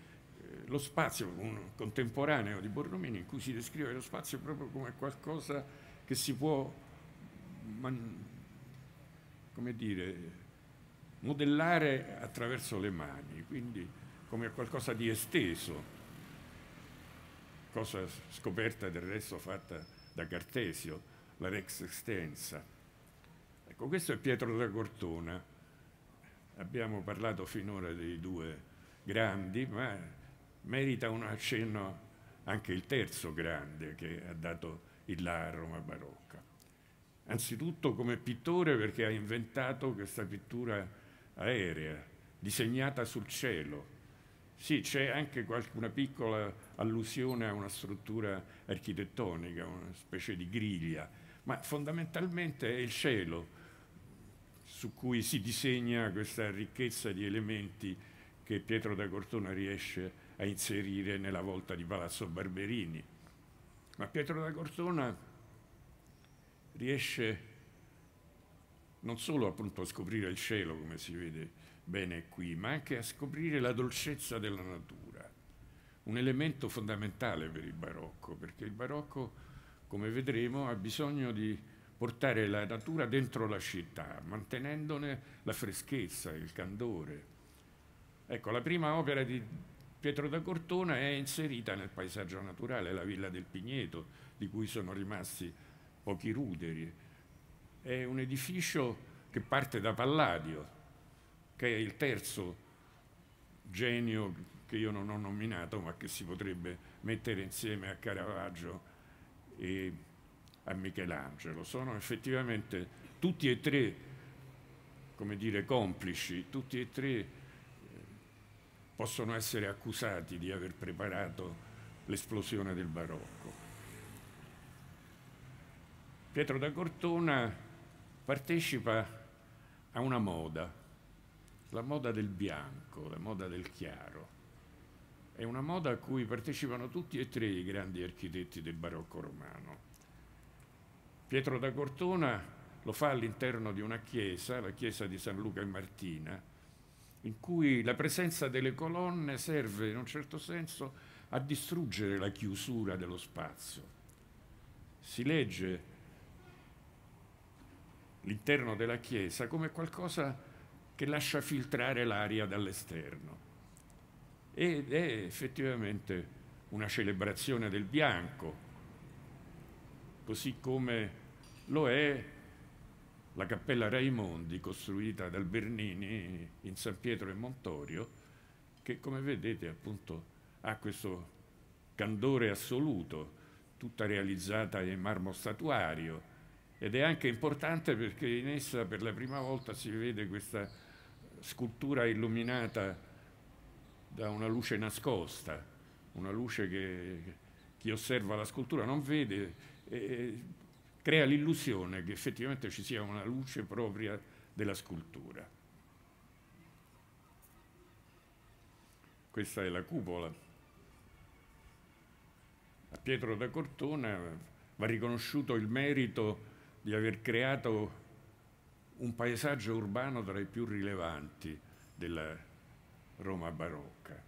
lo spazio, un contemporaneo di Borromini, in cui si descrive lo spazio proprio come qualcosa che si può, come dire, modellare attraverso le mani, quindi come qualcosa di esteso, cosa scoperta del resto fatta da Cartesio, la rex extensa. Ecco, questo è Pietro da Cortona. Abbiamo parlato finora dei due grandi, ma merita un accenno anche il terzo grande che ha dato il là a Roma barocca. Anzitutto come pittore, perché ha inventato questa pittura aerea, disegnata sul cielo. Sì, c'è anche qualche, una piccola allusione a una struttura architettonica, una specie di griglia, ma fondamentalmente è il cielo su cui si disegna questa ricchezza di elementi che Pietro da Cortona riesce a inserire nella volta di Palazzo Barberini. Ma Pietro da Cortona riesce non solo appunto a scoprire il cielo, come si vede bene qui, ma anche a scoprire la dolcezza della natura, un elemento fondamentale per il barocco, perché il barocco, come vedremo, ha bisogno di portare la natura dentro la città, mantenendone la freschezza, il candore. Ecco, la prima opera di Pietro da Cortona è inserita nel paesaggio naturale, la Villa del Pigneto, di cui sono rimasti pochi ruderi. È un edificio che parte da Palladio, che è il terzo genio che io non ho nominato, ma che si potrebbe mettere insieme a Caravaggio e a Michelangelo. Sono effettivamente tutti e tre, come dire, complici, tutti e tre possono essere accusati di aver preparato l'esplosione del barocco. Pietro da Cortona partecipa a una moda, la moda del bianco, la moda del chiaro. È una moda a cui partecipano tutti e tre i grandi architetti del barocco romano. Pietro da Cortona lo fa all'interno di una chiesa, la chiesa di San Luca e Martina, in cui la presenza delle colonne serve in un certo senso a distruggere la chiusura dello spazio. Si legge l'interno della chiesa come qualcosa che lascia filtrare l'aria dall'esterno, ed è effettivamente una celebrazione del bianco, così come lo è la Cappella Raimondi costruita dal Bernini in San Pietro e Montorio, che come vedete appunto ha questo candore assoluto, tutta realizzata in marmo statuario, ed è anche importante perché in essa per la prima volta si vede questa scultura illuminata da una luce nascosta, una luce che chi osserva la scultura non vede, e crea l'illusione che effettivamente ci sia una luce propria della scultura. Questa è la cupola. A Pietro da Cortona va riconosciuto il merito di aver creato un paesaggio urbano tra i più rilevanti della Roma barocca.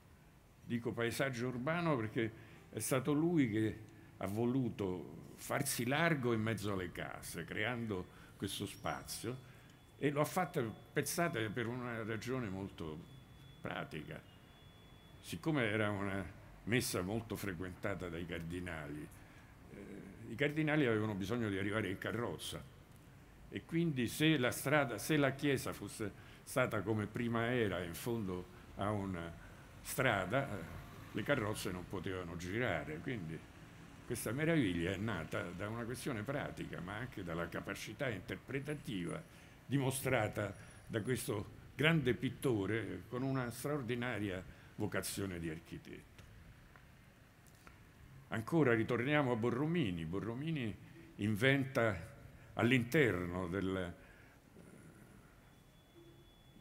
Dico paesaggio urbano perché è stato lui che ha voluto farsi largo in mezzo alle case, creando questo spazio, e lo ha fatto, pensate, per una ragione molto pratica. Siccome era una messa molto frequentata dai cardinali, eh, i cardinali avevano bisogno di arrivare in carrozza, e quindi se la strada, se la chiesa fosse stata come prima era in fondo a una strada, le carrozze non potevano girare. Quindi questa meraviglia è nata da una questione pratica, ma anche dalla capacità interpretativa dimostrata da questo grande pittore con una straordinaria vocazione di architetto. Ancora ritorniamo a Borromini. Borromini inventa all'interno del,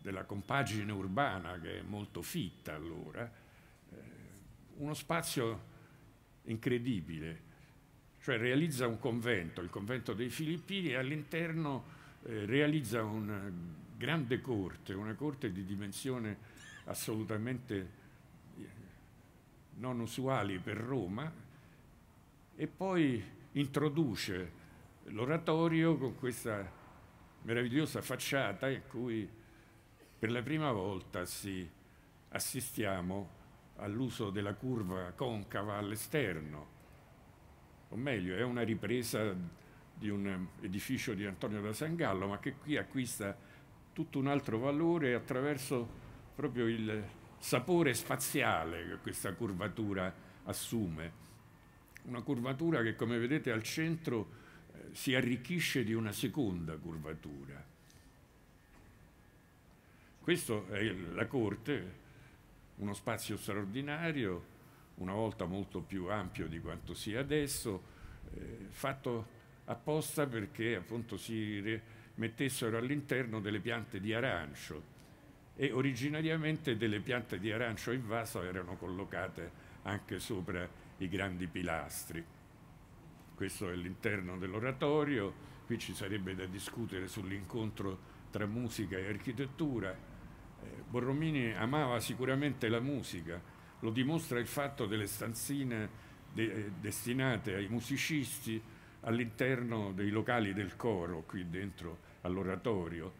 della compagine urbana, che è molto fitta allora, uno spazio incredibile, cioè realizza un convento, il convento dei Filippini, e all'interno eh, realizza una grande corte, una corte di dimensioni assolutamente non usuali per Roma, e poi introduce l'oratorio con questa meravigliosa facciata in cui per la prima volta si assistiamo all'uso della curva concava all'esterno, o meglio è una ripresa di un edificio di Antonio da San Gallo, ma che qui acquista tutto un altro valore attraverso proprio il sapore spaziale che questa curvatura assume. Una curvatura che, come vedete, al centro si arricchisce di una seconda curvatura. Questa è la corte, uno spazio straordinario, una volta molto più ampio di quanto sia adesso, eh, fatto apposta perché appunto si mettessero all'interno delle piante di arancio, e originariamente delle piante di arancio in vaso erano collocate anche sopra i grandi pilastri. Questo è l'interno dell'oratorio. Qui ci sarebbe da discutere sull'incontro tra musica e architettura. eh, Borromini amava sicuramente la musica, lo dimostra il fatto delle stanzine de destinate ai musicisti all'interno dei locali del coro, qui dentro all'oratorio,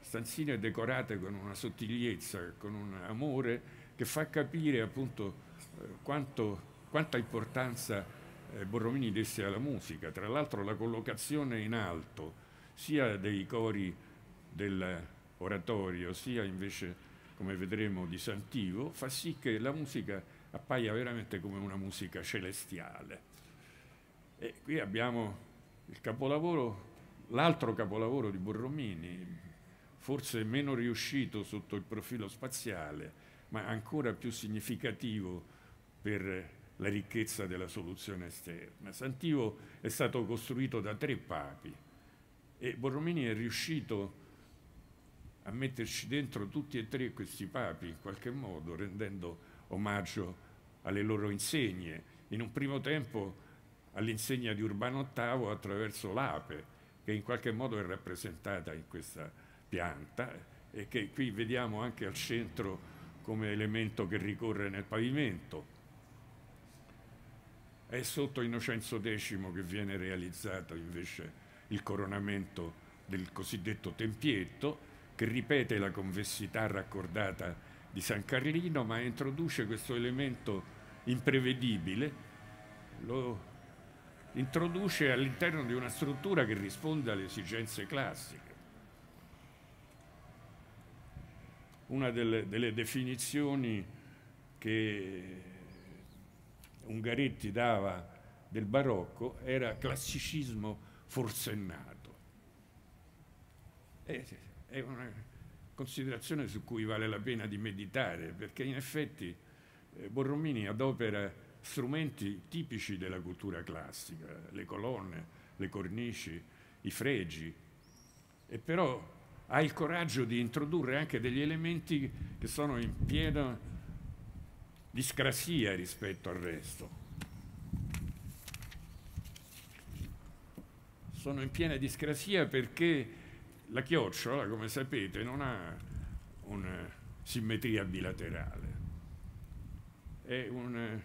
stanzine decorate con una sottigliezza, con un amore che fa capire appunto eh, quanto, quanta importanza eh, Borromini desse alla musica. Tra l'altro la collocazione in alto sia dei cori dell'oratorio sia invece, come vedremo, di Sant'Ivo fa sì che la musica appaia veramente come una musica celestiale. E qui abbiamo il capolavoro, l'altro capolavoro di Borromini, forse meno riuscito sotto il profilo spaziale, ma ancora più significativo per la ricchezza della soluzione esterna. Sant'Ivo è stato costruito da tre papi e Borromini è riuscito a metterci dentro tutti e tre questi papi, in qualche modo, rendendo omaggio alle loro insegne. In un primo tempo all'insegna di Urbano ottavo attraverso l'ape, che in qualche modo è rappresentata in questa pianta e che qui vediamo anche al centro come elemento che ricorre nel pavimento. È sotto Innocenzo decimo che viene realizzato invece il coronamento del cosiddetto tempietto, che ripete la convessità raccordata di San Carlino, ma introduce questo elemento imprevedibile, lo introduce all'interno di una struttura che risponde alle esigenze classiche. Una delle, delle definizioni che Ungaretti dava del barocco era classicismo forsennato. È, è una considerazione su cui vale la pena di meditare, perché in effetti eh, Borromini adopera strumenti tipici della cultura classica, le colonne, le cornici, i fregi, e però ha il coraggio di introdurre anche degli elementi che sono in piena discrasia rispetto al resto. Sono in piena discrasia perché la chiocciola, come sapete, non ha una simmetria bilaterale. È un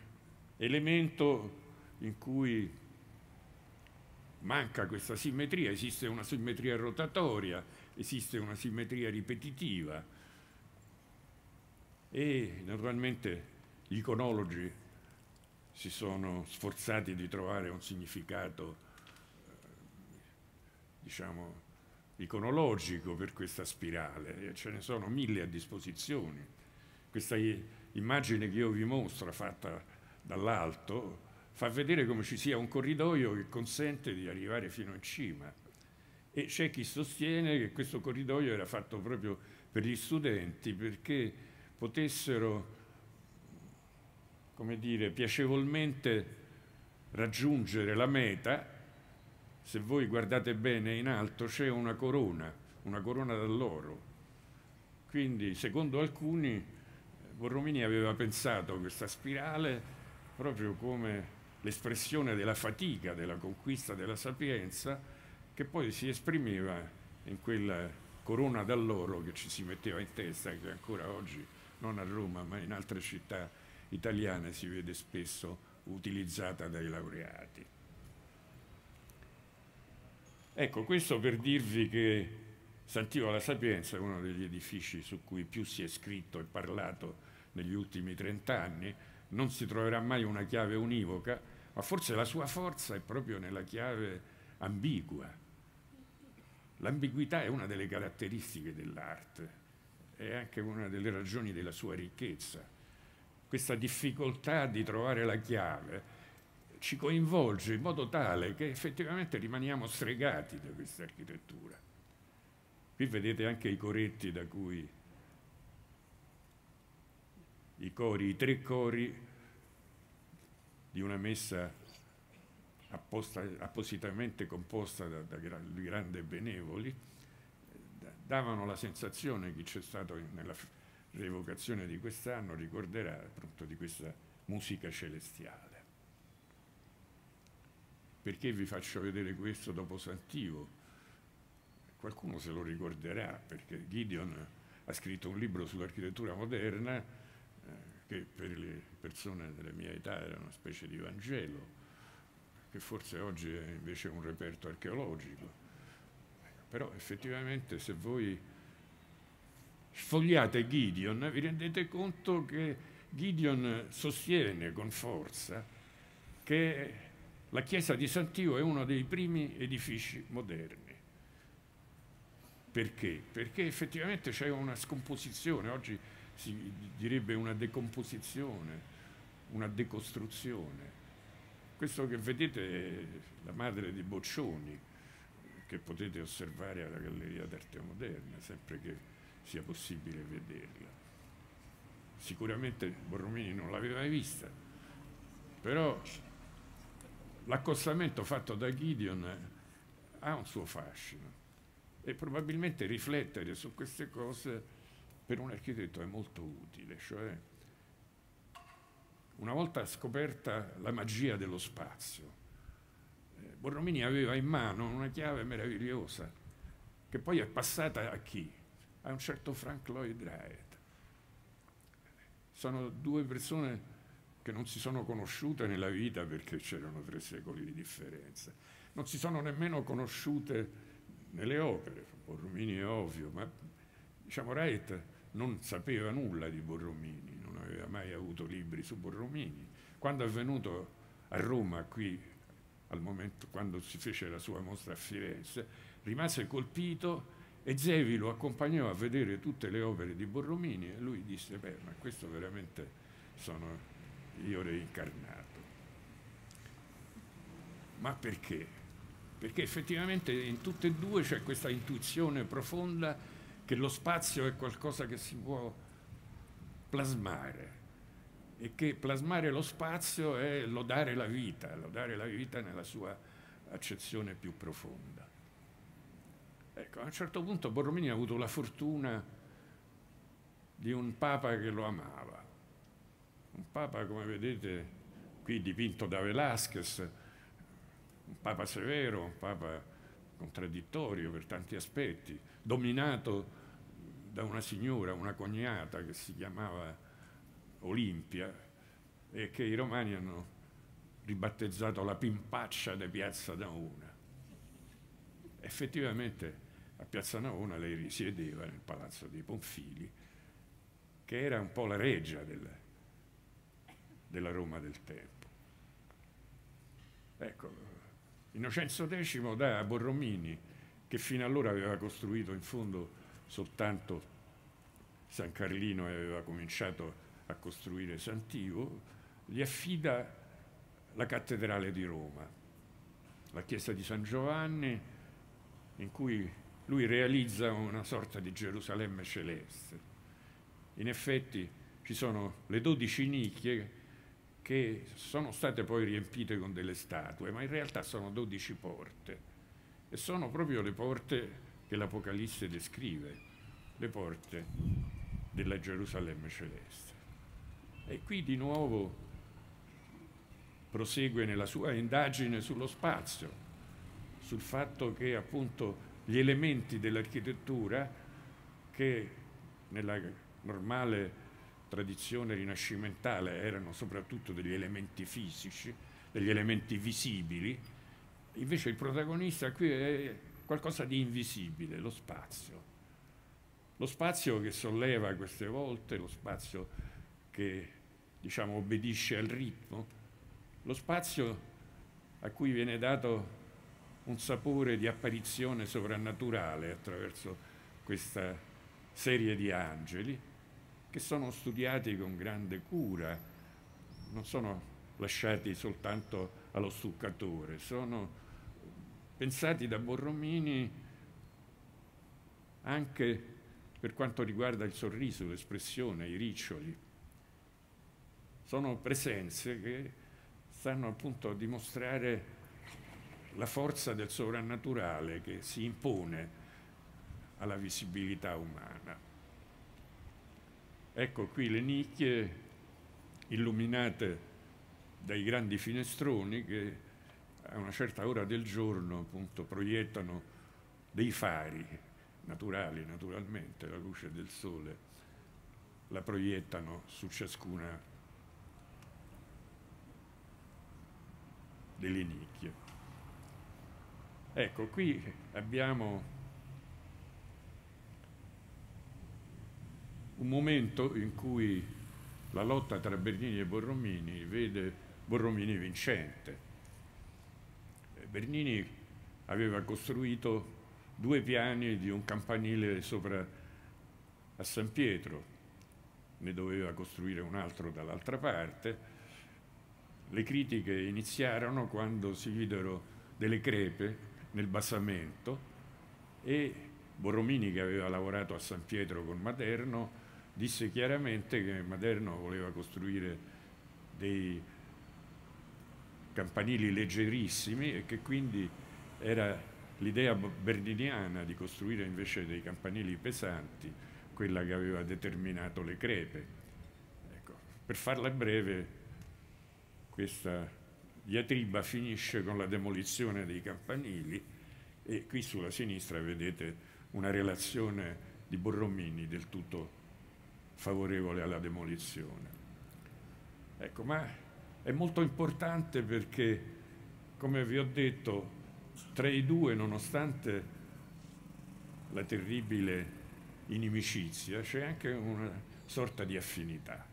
elemento in cui manca questa simmetria. Esiste una simmetria rotatoria, esiste una simmetria ripetitiva, e naturalmente gli iconologi si sono sforzati di trovare un significato diciamo iconologico per questa spirale, e ce ne sono mille a disposizione. Questa immagine che io vi mostro fatta dall'alto fa vedere come ci sia un corridoio che consente di arrivare fino in cima, e c'è chi sostiene che questo corridoio era fatto proprio per gli studenti, perché potessero, come dire, piacevolmente raggiungere la meta. Se voi guardate bene in alto c'è una corona, una corona d'alloro, quindi secondo alcuni Borromini aveva pensato questa spirale proprio come l'espressione della fatica, della conquista della sapienza, che poi si esprimeva in quella corona d'alloro che ci si metteva in testa, che ancora oggi, non a Roma ma in altre città italiane, si vede spesso utilizzata dai laureati. Ecco, questo per dirvi che Sant'Ivo alla Sapienza è uno degli edifici su cui più si è scritto e parlato negli ultimi trent'anni. Non si troverà mai una chiave univoca, ma forse la sua forza è proprio nella chiave ambigua. L'ambiguità è una delle caratteristiche dell'arte, è anche una delle ragioni della sua ricchezza. Questa difficoltà di trovare la chiave ci coinvolge in modo tale che effettivamente rimaniamo stregati da questa architettura. Qui vedete anche i coretti da cui i cori, i tre cori di una messa apposta, appositamente composta da, da grandi benevoli, davano la sensazione che c'è stato nella rievocazione di quest'anno, ricorderà appunto di questa musica celestiale. Perché vi faccio vedere questo dopo Sant'Ivo? Qualcuno se lo ricorderà, perché Gideon ha scritto un libro sull'architettura moderna, eh, che per le persone della mia età era una specie di Vangelo, che forse oggi è invece un reperto archeologico. Però effettivamente se voi sfogliate Gideon vi rendete conto che Gideon sostiene con forza che la chiesa di Sant'Ivo è uno dei primi edifici moderni. Perché? Perché effettivamente c'è una scomposizione, oggi si direbbe una decomposizione, una decostruzione. Questo che vedete è la madre di Boccioni, che potete osservare alla Galleria d'Arte Moderna, sempre che sia possibile vederla. Sicuramente Borromini non l'aveva vista, però l'accostamento fatto da Gideon ha un suo fascino e probabilmente riflettere su queste cose per un architetto è molto utile, cioè una volta scoperta la magia dello spazio, Borromini aveva in mano una chiave meravigliosa che poi è passata a chi? A un certo Frank Lloyd Wright. Sono due persone che non si sono conosciute nella vita perché c'erano tre secoli di differenza. Non si sono nemmeno conosciute nelle opere. Borromini è ovvio, ma diciamo Wright non sapeva nulla di Borromini, non aveva mai avuto libri su Borromini. Quando è venuto a Roma, qui, al momento, quando si fece la sua mostra a Firenze, rimase colpito e Zevi lo accompagnò a vedere tutte le opere di Borromini e lui disse, beh, ma questo veramente sono io reincarnato. Ma perché? Perché effettivamente in tutte e due c'è questa intuizione profonda che lo spazio è qualcosa che si può plasmare e che plasmare lo spazio è lodare la vita, lodare la vita nella sua accezione più profonda. Ecco, a un certo punto Borromini ha avuto la fortuna di un papa che lo amava. Un papa, come vedete, qui dipinto da Velázquez, un papa severo, un papa contraddittorio per tanti aspetti, dominato da una signora, una cognata che si chiamava Olimpia e che i romani hanno ribattezzato la pimpaccia di Piazza Navona. Effettivamente a Piazza Navona lei risiedeva nel palazzo dei Ponfili, che era un po' la reggia del della Roma del tempo. Ecco, Innocenzo X dà a Borromini, che fino allora aveva costruito in fondo soltanto San Carlino e aveva cominciato a costruire Sant'Ivo, gli affida la cattedrale di Roma, la chiesa di San Giovanni, in cui lui realizza una sorta di Gerusalemme celeste. In effetti ci sono le dodici nicchie che sono state poi riempite con delle statue, ma in realtà sono dodici porte e sono proprio le porte che l'Apocalisse descrive, le porte della Gerusalemme celeste. E qui di nuovo prosegue nella sua indagine sullo spazio, sul fatto che appunto gli elementi dell'architettura che nella normale tradizione rinascimentale erano soprattutto degli elementi fisici, degli elementi visibili, invece il protagonista qui è qualcosa di invisibile, lo spazio. Lo spazio che solleva queste volte, lo spazio che, diciamo, obbedisce al ritmo, lo spazio a cui viene dato un sapore di apparizione sovrannaturale attraverso questa serie di angeli, che sono studiati con grande cura, non sono lasciati soltanto allo stuccatore, sono pensati da Borromini anche per quanto riguarda il sorriso, l'espressione, i riccioli. sono presenze che stanno appunto a dimostrare la forza del sovrannaturale che si impone alla visibilità umana. Ecco qui le nicchie illuminate dai grandi finestroni che a una certa ora del giorno appunto proiettano dei fari naturali, naturalmente, la luce del sole la proiettano su ciascuna delle nicchie. Ecco, qui abbiamo un momento in cui la lotta tra Bernini e Borromini vede Borromini vincente. Bernini aveva costruito due piani di un campanile sopra a San Pietro, ne doveva costruire un altro dall'altra parte. Le critiche iniziarono quando si videro delle crepe nel basamento e Borromini, che aveva lavorato a San Pietro con Maderno, disse chiaramente che Maderno voleva costruire dei campanili leggerissimi e che quindi era l'idea berniniana di costruire invece dei campanili pesanti quella che aveva determinato le crepe. Ecco, per farla breve, questa diatriba finisce con la demolizione dei campanili e qui sulla sinistra vedete una relazione di Borromini del tutto favorevole alla demolizione. Ecco, ma è molto importante perché, come vi ho detto, tra i due, nonostante la terribile inimicizia, c'è anche una sorta di affinità.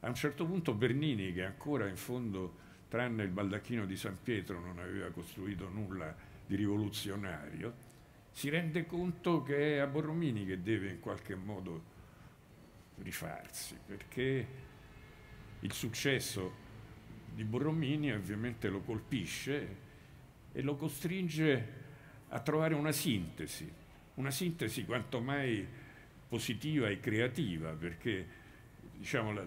A un certo punto Bernini, che ancora in fondo tranne il baldacchino di San Pietro non aveva costruito nulla di rivoluzionario, si rende conto che è a Borromini che deve in qualche modo rifarsi, perché il successo di Borromini ovviamente lo colpisce e lo costringe a trovare una sintesi una sintesi quanto mai positiva e creativa, perché diciamo, la,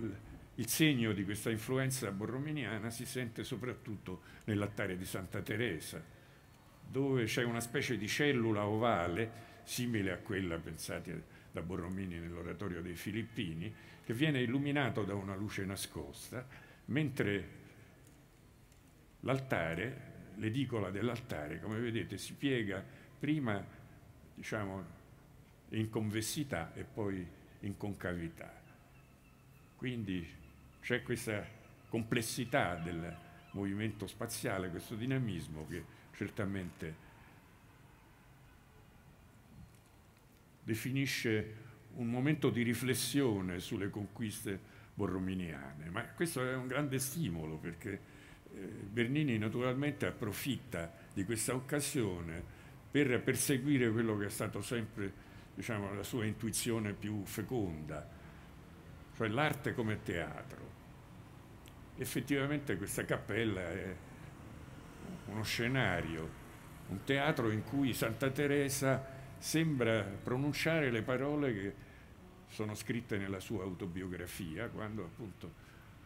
il segno di questa influenza borrominiana si sente soprattutto nell'altare di Santa Teresa, dove c'è una specie di cellula ovale simile a quella pensate da Borromini nell'oratorio dei Filippini, che viene illuminato da una luce nascosta, mentre l'altare, l'edicola dell'altare, come vedete, si piega prima diciamo in convessità e poi in concavità. Quindi c'è questa complessità del movimento spaziale, questo dinamismo che certamente definisce un momento di riflessione sulle conquiste borrominiane. Ma questo è un grande stimolo, perché eh, Bernini naturalmente approfitta di questa occasione per perseguire quello che è stato sempre, diciamo, la sua intuizione più feconda, cioè l'arte come teatro. Effettivamente questa cappella è uno scenario, un teatro in cui Santa Teresa sembra pronunciare le parole che sono scritte nella sua autobiografia, quando appunto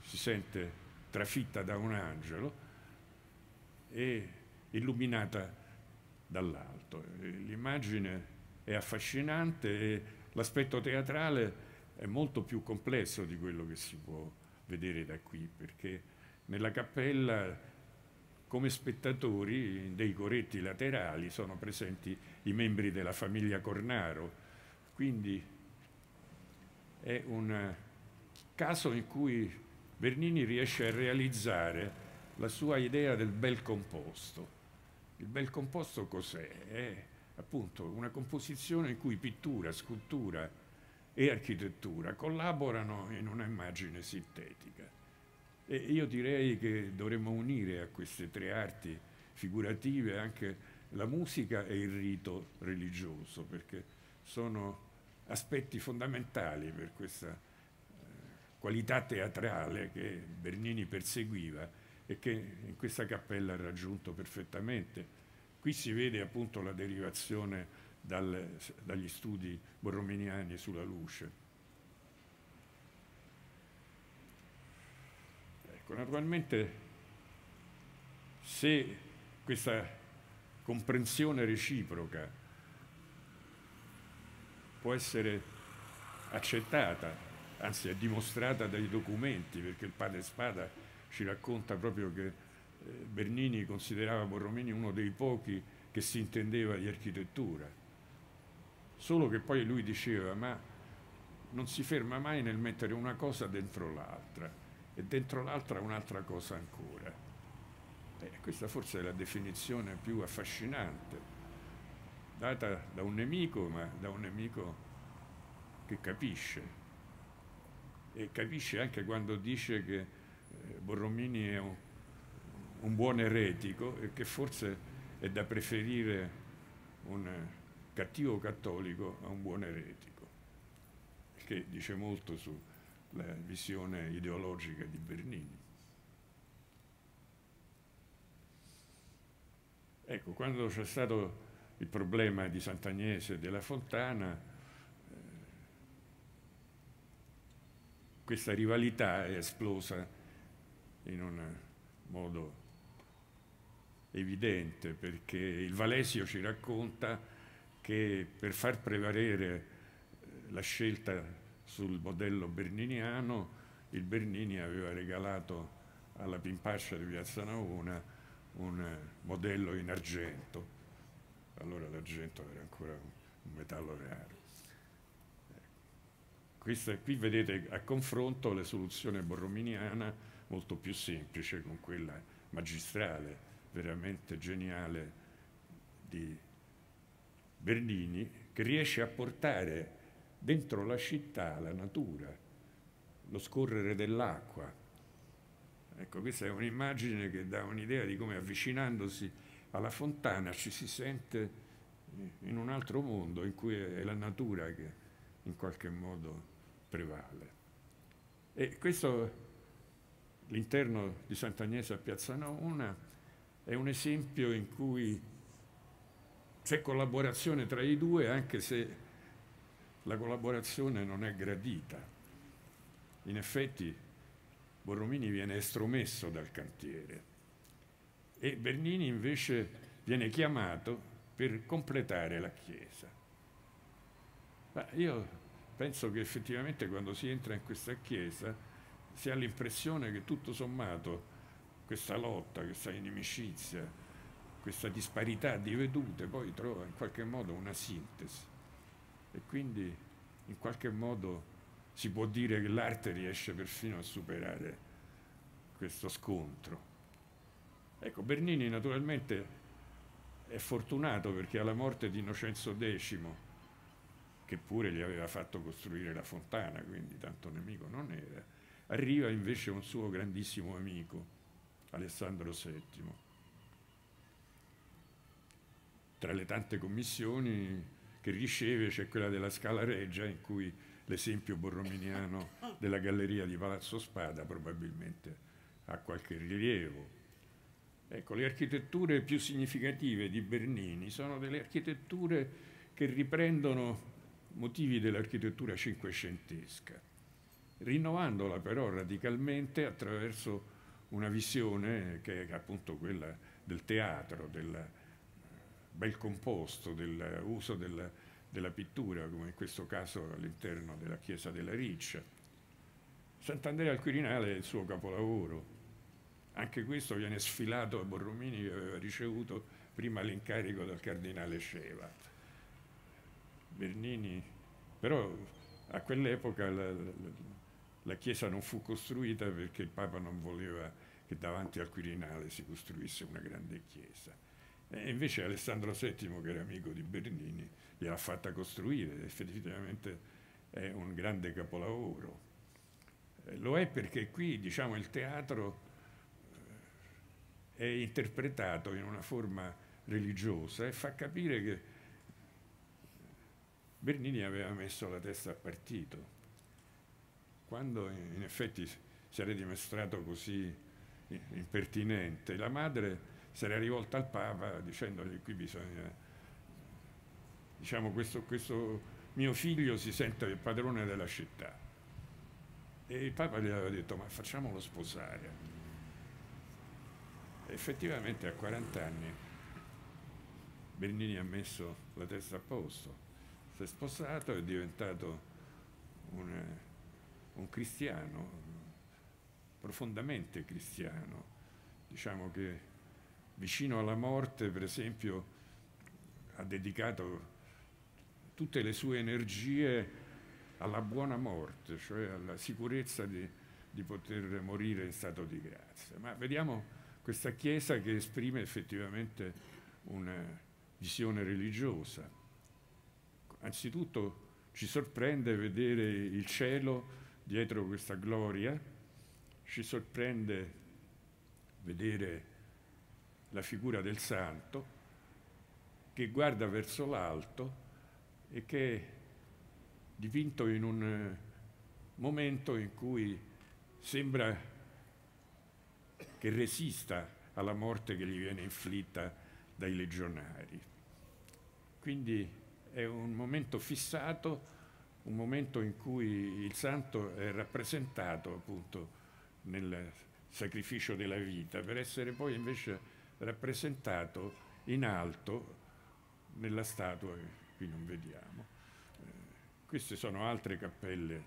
si sente trafitta da un angelo e illuminata dall'alto. L'immagine è affascinante e l'aspetto teatrale è molto più complesso di quello che si può vedere da qui, perché nella cappella, come spettatori, dei coretti laterali sono presenti i membri della famiglia Cornaro, quindi è un caso in cui Bernini riesce a realizzare la sua idea del bel composto. Il bel composto cos'è? È appunto una composizione in cui pittura, scultura e architettura collaborano in una immagine sintetica. E io direi che dovremmo unire a queste tre arti figurative anche la musica e il rito religioso, perché sono aspetti fondamentali per questa eh, qualità teatrale che Bernini perseguiva e che in questa cappella ha raggiunto perfettamente. Qui si vede appunto la derivazione dal, dagli studi borrominiani sulla luce. Ecco, naturalmente se questa comprensione reciproca può essere accettata, anzi è dimostrata dai documenti, perché il padre Spada ci racconta proprio che Bernini considerava Borromini uno dei pochi che si intendeva di architettura, solo che poi lui diceva ma non si ferma mai nel mettere una cosa dentro l'altra e dentro l'altra un'altra cosa ancora. Eh, questa forse è la definizione più affascinante, data da un nemico, ma da un nemico che capisce, e capisce anche quando dice che eh, Borromini è un, un buon eretico e che forse è da preferire un cattivo cattolico a un buon eretico, che dice molto sulla visione ideologica di Bernini. Ecco, quando c'è stato il problema di Sant'Agnese e della Fontana, eh, questa rivalità è esplosa in un modo evidente, perché il Valesio ci racconta che per far prevalere la scelta sul modello berniniano, il Bernini aveva regalato alla Pimpaccia di Piazza Navona un modello in argento. Allora l'argento era ancora un metallo raro. Questa, qui vedete a confronto la soluzione borrominiana, molto più semplice, con quella magistrale, veramente geniale di Bernini, che riesce a portare dentro la città la natura, lo scorrere dell'acqua. Ecco, questa è un'immagine che dà un'idea di come, avvicinandosi alla Fontana, ci si sente in un altro mondo in cui è la natura che in qualche modo prevale. E questo, l'interno di Sant'Agnese a Piazza Navona, è un esempio in cui c'è collaborazione tra i due, anche se la collaborazione non è gradita. In effetti Borromini viene estromesso dal cantiere e Bernini invece viene chiamato per completare la chiesa. Ma io penso che effettivamente quando si entra in questa chiesa si ha l'impressione che tutto sommato questa lotta, questa inimicizia, questa disparità di vedute poi trova in qualche modo una sintesi, e quindi in qualche modo si può dire che l'arte riesce perfino a superare questo scontro. Ecco, Bernini naturalmente è fortunato perché alla morte di Innocenzo decimo, che pure gli aveva fatto costruire la Fontana, quindi tanto nemico non era, arriva invece un suo grandissimo amico, Alessandro settimo. Tra le tante commissioni che riceve c'è quella della Scala Reggia, in cui l'esempio borrominiano della galleria di Palazzo Spada probabilmente ha qualche rilievo. Ecco, le architetture più significative di Bernini sono delle architetture che riprendono motivi dell'architettura cinquecentesca, rinnovandola però radicalmente attraverso una visione che è appunto quella del teatro, del bel composto, dell'uso della, della pittura, come in questo caso all'interno della chiesa della Riccia. Sant'Andrea al Quirinale è il suo capolavoro. Anche questo viene sfilato a Borromini, che aveva ricevuto prima l'incarico dal cardinale Sceva. Bernini, però a quell'epoca la, la, la chiesa non fu costruita perché il Papa non voleva che davanti al Quirinale si costruisse una grande chiesa. E invece Alessandro settimo, che era amico di Bernini, gliel'ha fatta costruire. Effettivamente è un grande capolavoro. Lo è perché qui, diciamo, il teatro è interpretato in una forma religiosa e fa capire che Bernini aveva messo la testa a partito. Quando in effetti si era dimostrato così impertinente, la madre si era rivolta al Papa dicendogli: qui bisogna, diciamo, questo, questo mio figlio si sente il padrone della città. e il Papa gli aveva detto: ma facciamolo sposare. Effettivamente a quaranta anni Bernini ha messo la testa a posto, si è sposato, è diventato un, un cristiano, profondamente cristiano. Diciamo che vicino alla morte, per esempio, ha dedicato tutte le sue energie alla buona morte, cioè alla sicurezza di, di poter morire in stato di grazia. Ma vediamo questa Chiesa che esprime effettivamente una visione religiosa. Anzitutto ci sorprende vedere il cielo dietro questa gloria, ci sorprende vedere la figura del Santo che guarda verso l'alto e che è dipinto in un momento in cui sembra che resista alla morte che gli viene inflitta dai legionari. Quindi è un momento fissato, un momento in cui il santo è rappresentato appunto nel sacrificio della vita, per essere poi invece rappresentato in alto nella statua che qui non vediamo. Eh, queste sono altre cappelle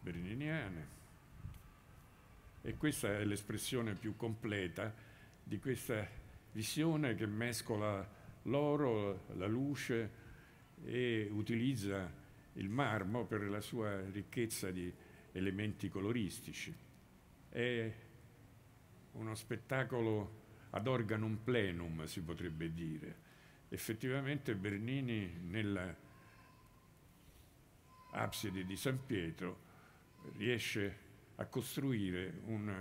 berniniane. E questa è l'espressione più completa di questa visione che mescola l'oro, la luce e utilizza il marmo per la sua ricchezza di elementi coloristici. È uno spettacolo ad organum plenum, si potrebbe dire. Effettivamente Bernini nella abside di San Pietro riesce a costruire un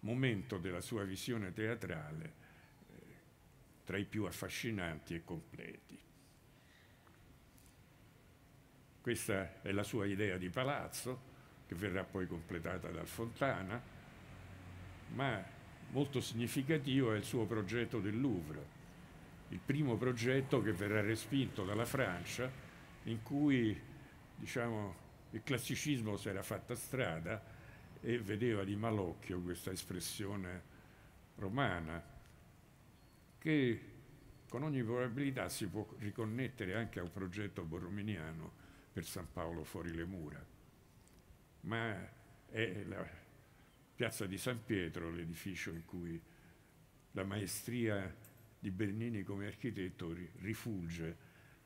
momento della sua visione teatrale eh, tra i più affascinanti e completi. Questa è la sua idea di palazzo, che verrà poi completata dal Fontana, ma molto significativo è il suo progetto del Louvre, il primo progetto che verrà respinto dalla Francia, in cui, diciamo, il classicismo si era fatta strada e vedeva di malocchio questa espressione romana, che con ogni probabilità si può riconnettere anche a un progetto borrominiano per San Paolo fuori le mura. Ma è la piazza di San Pietro l'edificio in cui la maestria di Bernini come architetto rifulge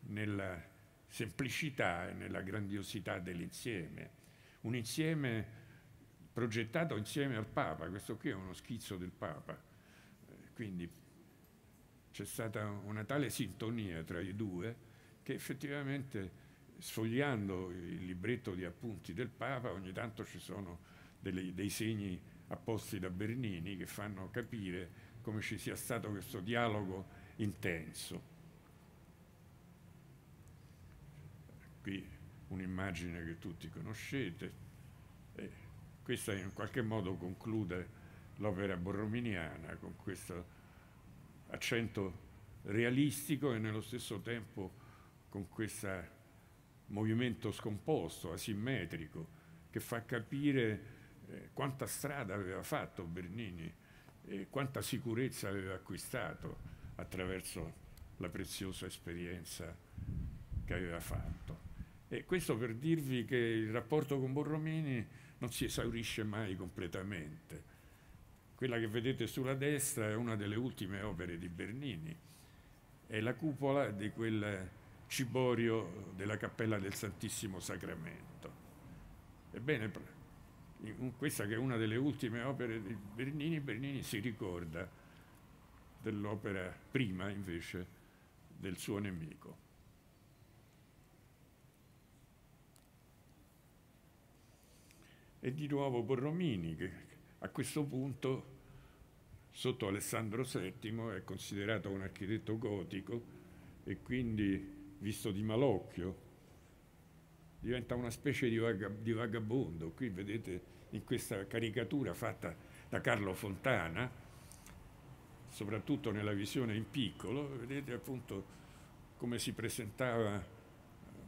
nella semplicità e nella grandiosità dell'insieme. Un insieme progettato insieme al Papa. Questo qui è uno schizzo del Papa, quindi c'è stata una tale sintonia tra i due che effettivamente, sfogliando il libretto di appunti del Papa, ogni tanto ci sono delle, dei segni apposti da Bernini che fanno capire come ci sia stato questo dialogo intenso. Qui un'immagine che tutti conoscete. eh, Questa in qualche modo conclude l'opera borrominiana con questo accento realistico e nello stesso tempo con questo movimento scomposto, asimmetrico, che fa capire eh, quanta strada aveva fatto Bernini e quanta sicurezza aveva acquistato attraverso la preziosa esperienza che aveva fatto. E questo per dirvi che il rapporto con Borromini non si esaurisce mai completamente. Quella che vedete sulla destra è una delle ultime opere di Bernini, è la cupola di quel ciborio della Cappella del Santissimo Sacramento. Ebbene, in questa che è una delle ultime opere di Bernini, Bernini si ricorda dell'opera prima invece del suo nemico. E di nuovo Borromini, che a questo punto, sotto Alessandro settimo, è considerato un architetto gotico e quindi, visto di malocchio, diventa una specie di, vagab di vagabondo. Qui vedete in questa caricatura fatta da Carlo Fontana, soprattutto nella visione in piccolo, vedete appunto come si presentava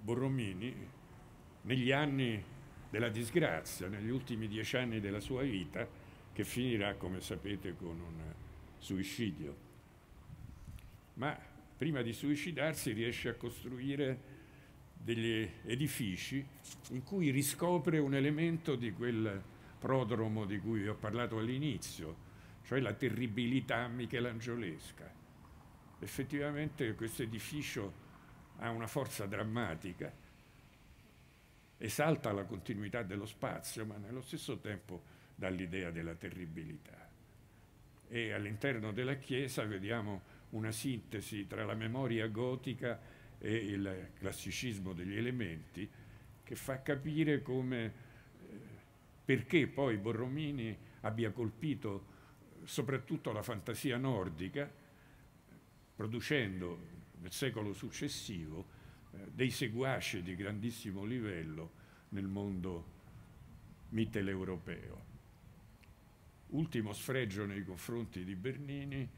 Borromini negli anni della disgrazia negli ultimi dieci anni della sua vita, che finirà, come sapete, con un suicidio. Ma prima di suicidarsi riesce a costruire degli edifici in cui riscopre un elemento di quel prodromo di cui vi ho parlato all'inizio, cioè la terribilità michelangiolesca. Effettivamente questo edificio ha una forza drammatica, esalta la continuità dello spazio, ma nello stesso tempo dà l'idea della terribilità. E all'interno della chiesa vediamo una sintesi tra la memoria gotica e il classicismo degli elementi, che fa capire come, perché poi Borromini abbia colpito soprattutto la fantasia nordica, producendo nel secolo successivo eh, dei seguaci di grandissimo livello nel mondo mitteleuropeo. Ultimo sfregio nei confronti di Bernini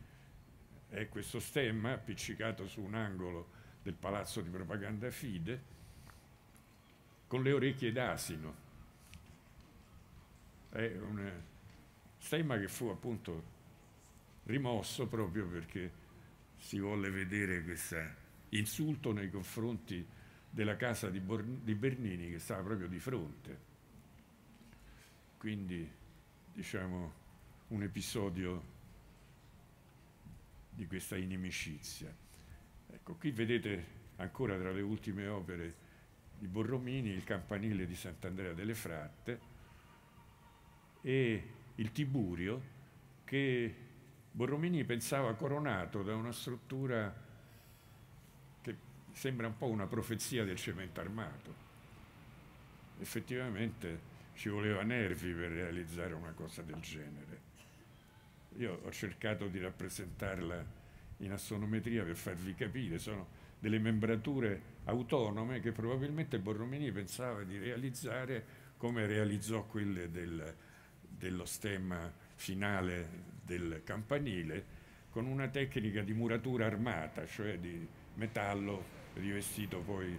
è questo stemma appiccicato su un angolo del palazzo di propaganda Fide con le orecchie d'asino. È un stemma che fu appunto rimosso proprio perché si volle vedere questo insulto nei confronti della casa di, di Bernini, che stava proprio di fronte. Quindi, diciamo, un episodio di questa inimicizia. Ecco, qui vedete ancora tra le ultime opere di Borromini il campanile di Sant'Andrea delle Fratte e il Tiburio, che Borromini pensava coronato da una struttura che sembra un po' una profezia del cemento armato. Effettivamente ci voleva nervi per realizzare una cosa del genere. Io ho cercato di rappresentarla in astronometria per farvi capire, sono delle membrature autonome che probabilmente Borromini pensava di realizzare come realizzò quelle del, dello stemma finale del campanile, con una tecnica di muratura armata, cioè di metallo rivestito poi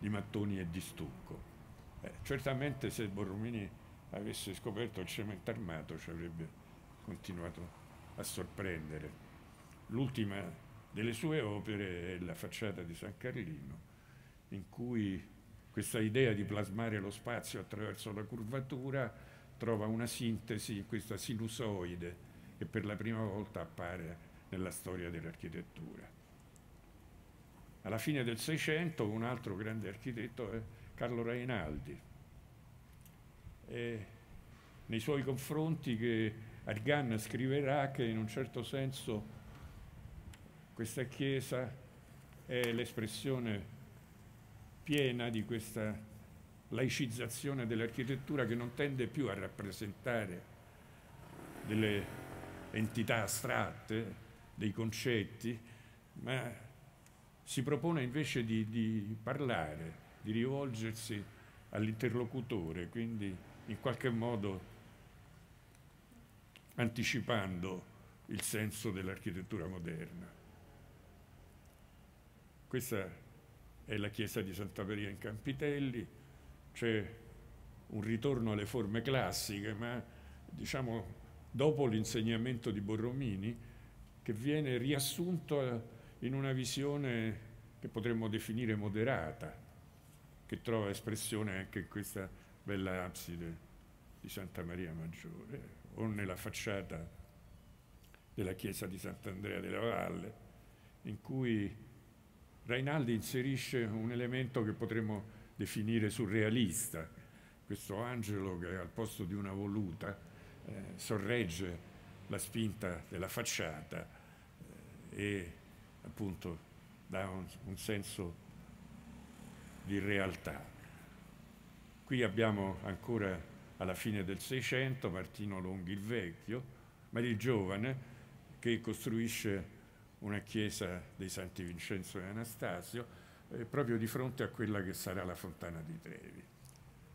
di mattoni e di stucco. Eh, certamente se Borromini avesse scoperto il cemento armato ci avrebbe continuato a sorprendere. L'ultima delle sue opere è la facciata di San Carlino, in cui questa idea di plasmare lo spazio attraverso la curvatura trova una sintesi in questa sinusoide che per la prima volta appare nella storia dell'architettura. Alla fine del Seicento un altro grande architetto è Carlo Rainaldi, e nei suoi confronti che Argan scriverà che in un certo senso questa chiesa è l'espressione piena di questa laicizzazione dell'architettura, che non tende più a rappresentare delle entità astratte, dei concetti, ma si propone invece di, di parlare, di rivolgersi all'interlocutore, quindi in qualche modo anticipando il senso dell'architettura moderna. Questa è la chiesa di Santa Maria in Campitelli. C'è un ritorno alle forme classiche, ma diciamo dopo l'insegnamento di Borromini, che viene riassunto in una visione che potremmo definire moderata, che trova espressione anche in questa bella abside di Santa Maria Maggiore o nella facciata della chiesa di Sant'Andrea della Valle, in cui Rainaldi inserisce un elemento che potremmo definire surrealista, questo angelo che al posto di una voluta eh, sorregge la spinta della facciata eh, e appunto dà un, un senso di realtà. Qui abbiamo ancora alla fine del Seicento Martino Longhi il Vecchio, ma il giovane, che costruisce una chiesa dei Santi Vincenzo e Anastasio proprio di fronte a quella che sarà la Fontana di Trevi.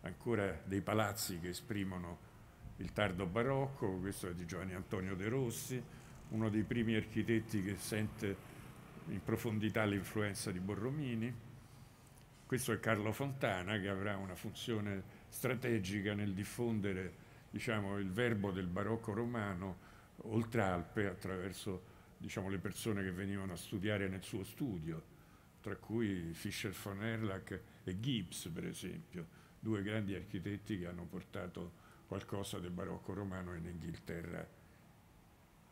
Ancora dei palazzi che esprimono il tardo barocco, questo è di Giovanni Antonio De Rossi, uno dei primi architetti che sente in profondità l'influenza di Borromini, Questo è Carlo Fontana, che avrà una funzione strategica nel diffondere, diciamo, il verbo del barocco romano oltre Alpe attraverso, diciamo, le persone che venivano a studiare nel suo studio, tra cui Fischer von Erlach e Gibbs, per esempio, due grandi architetti che hanno portato qualcosa del barocco romano in Inghilterra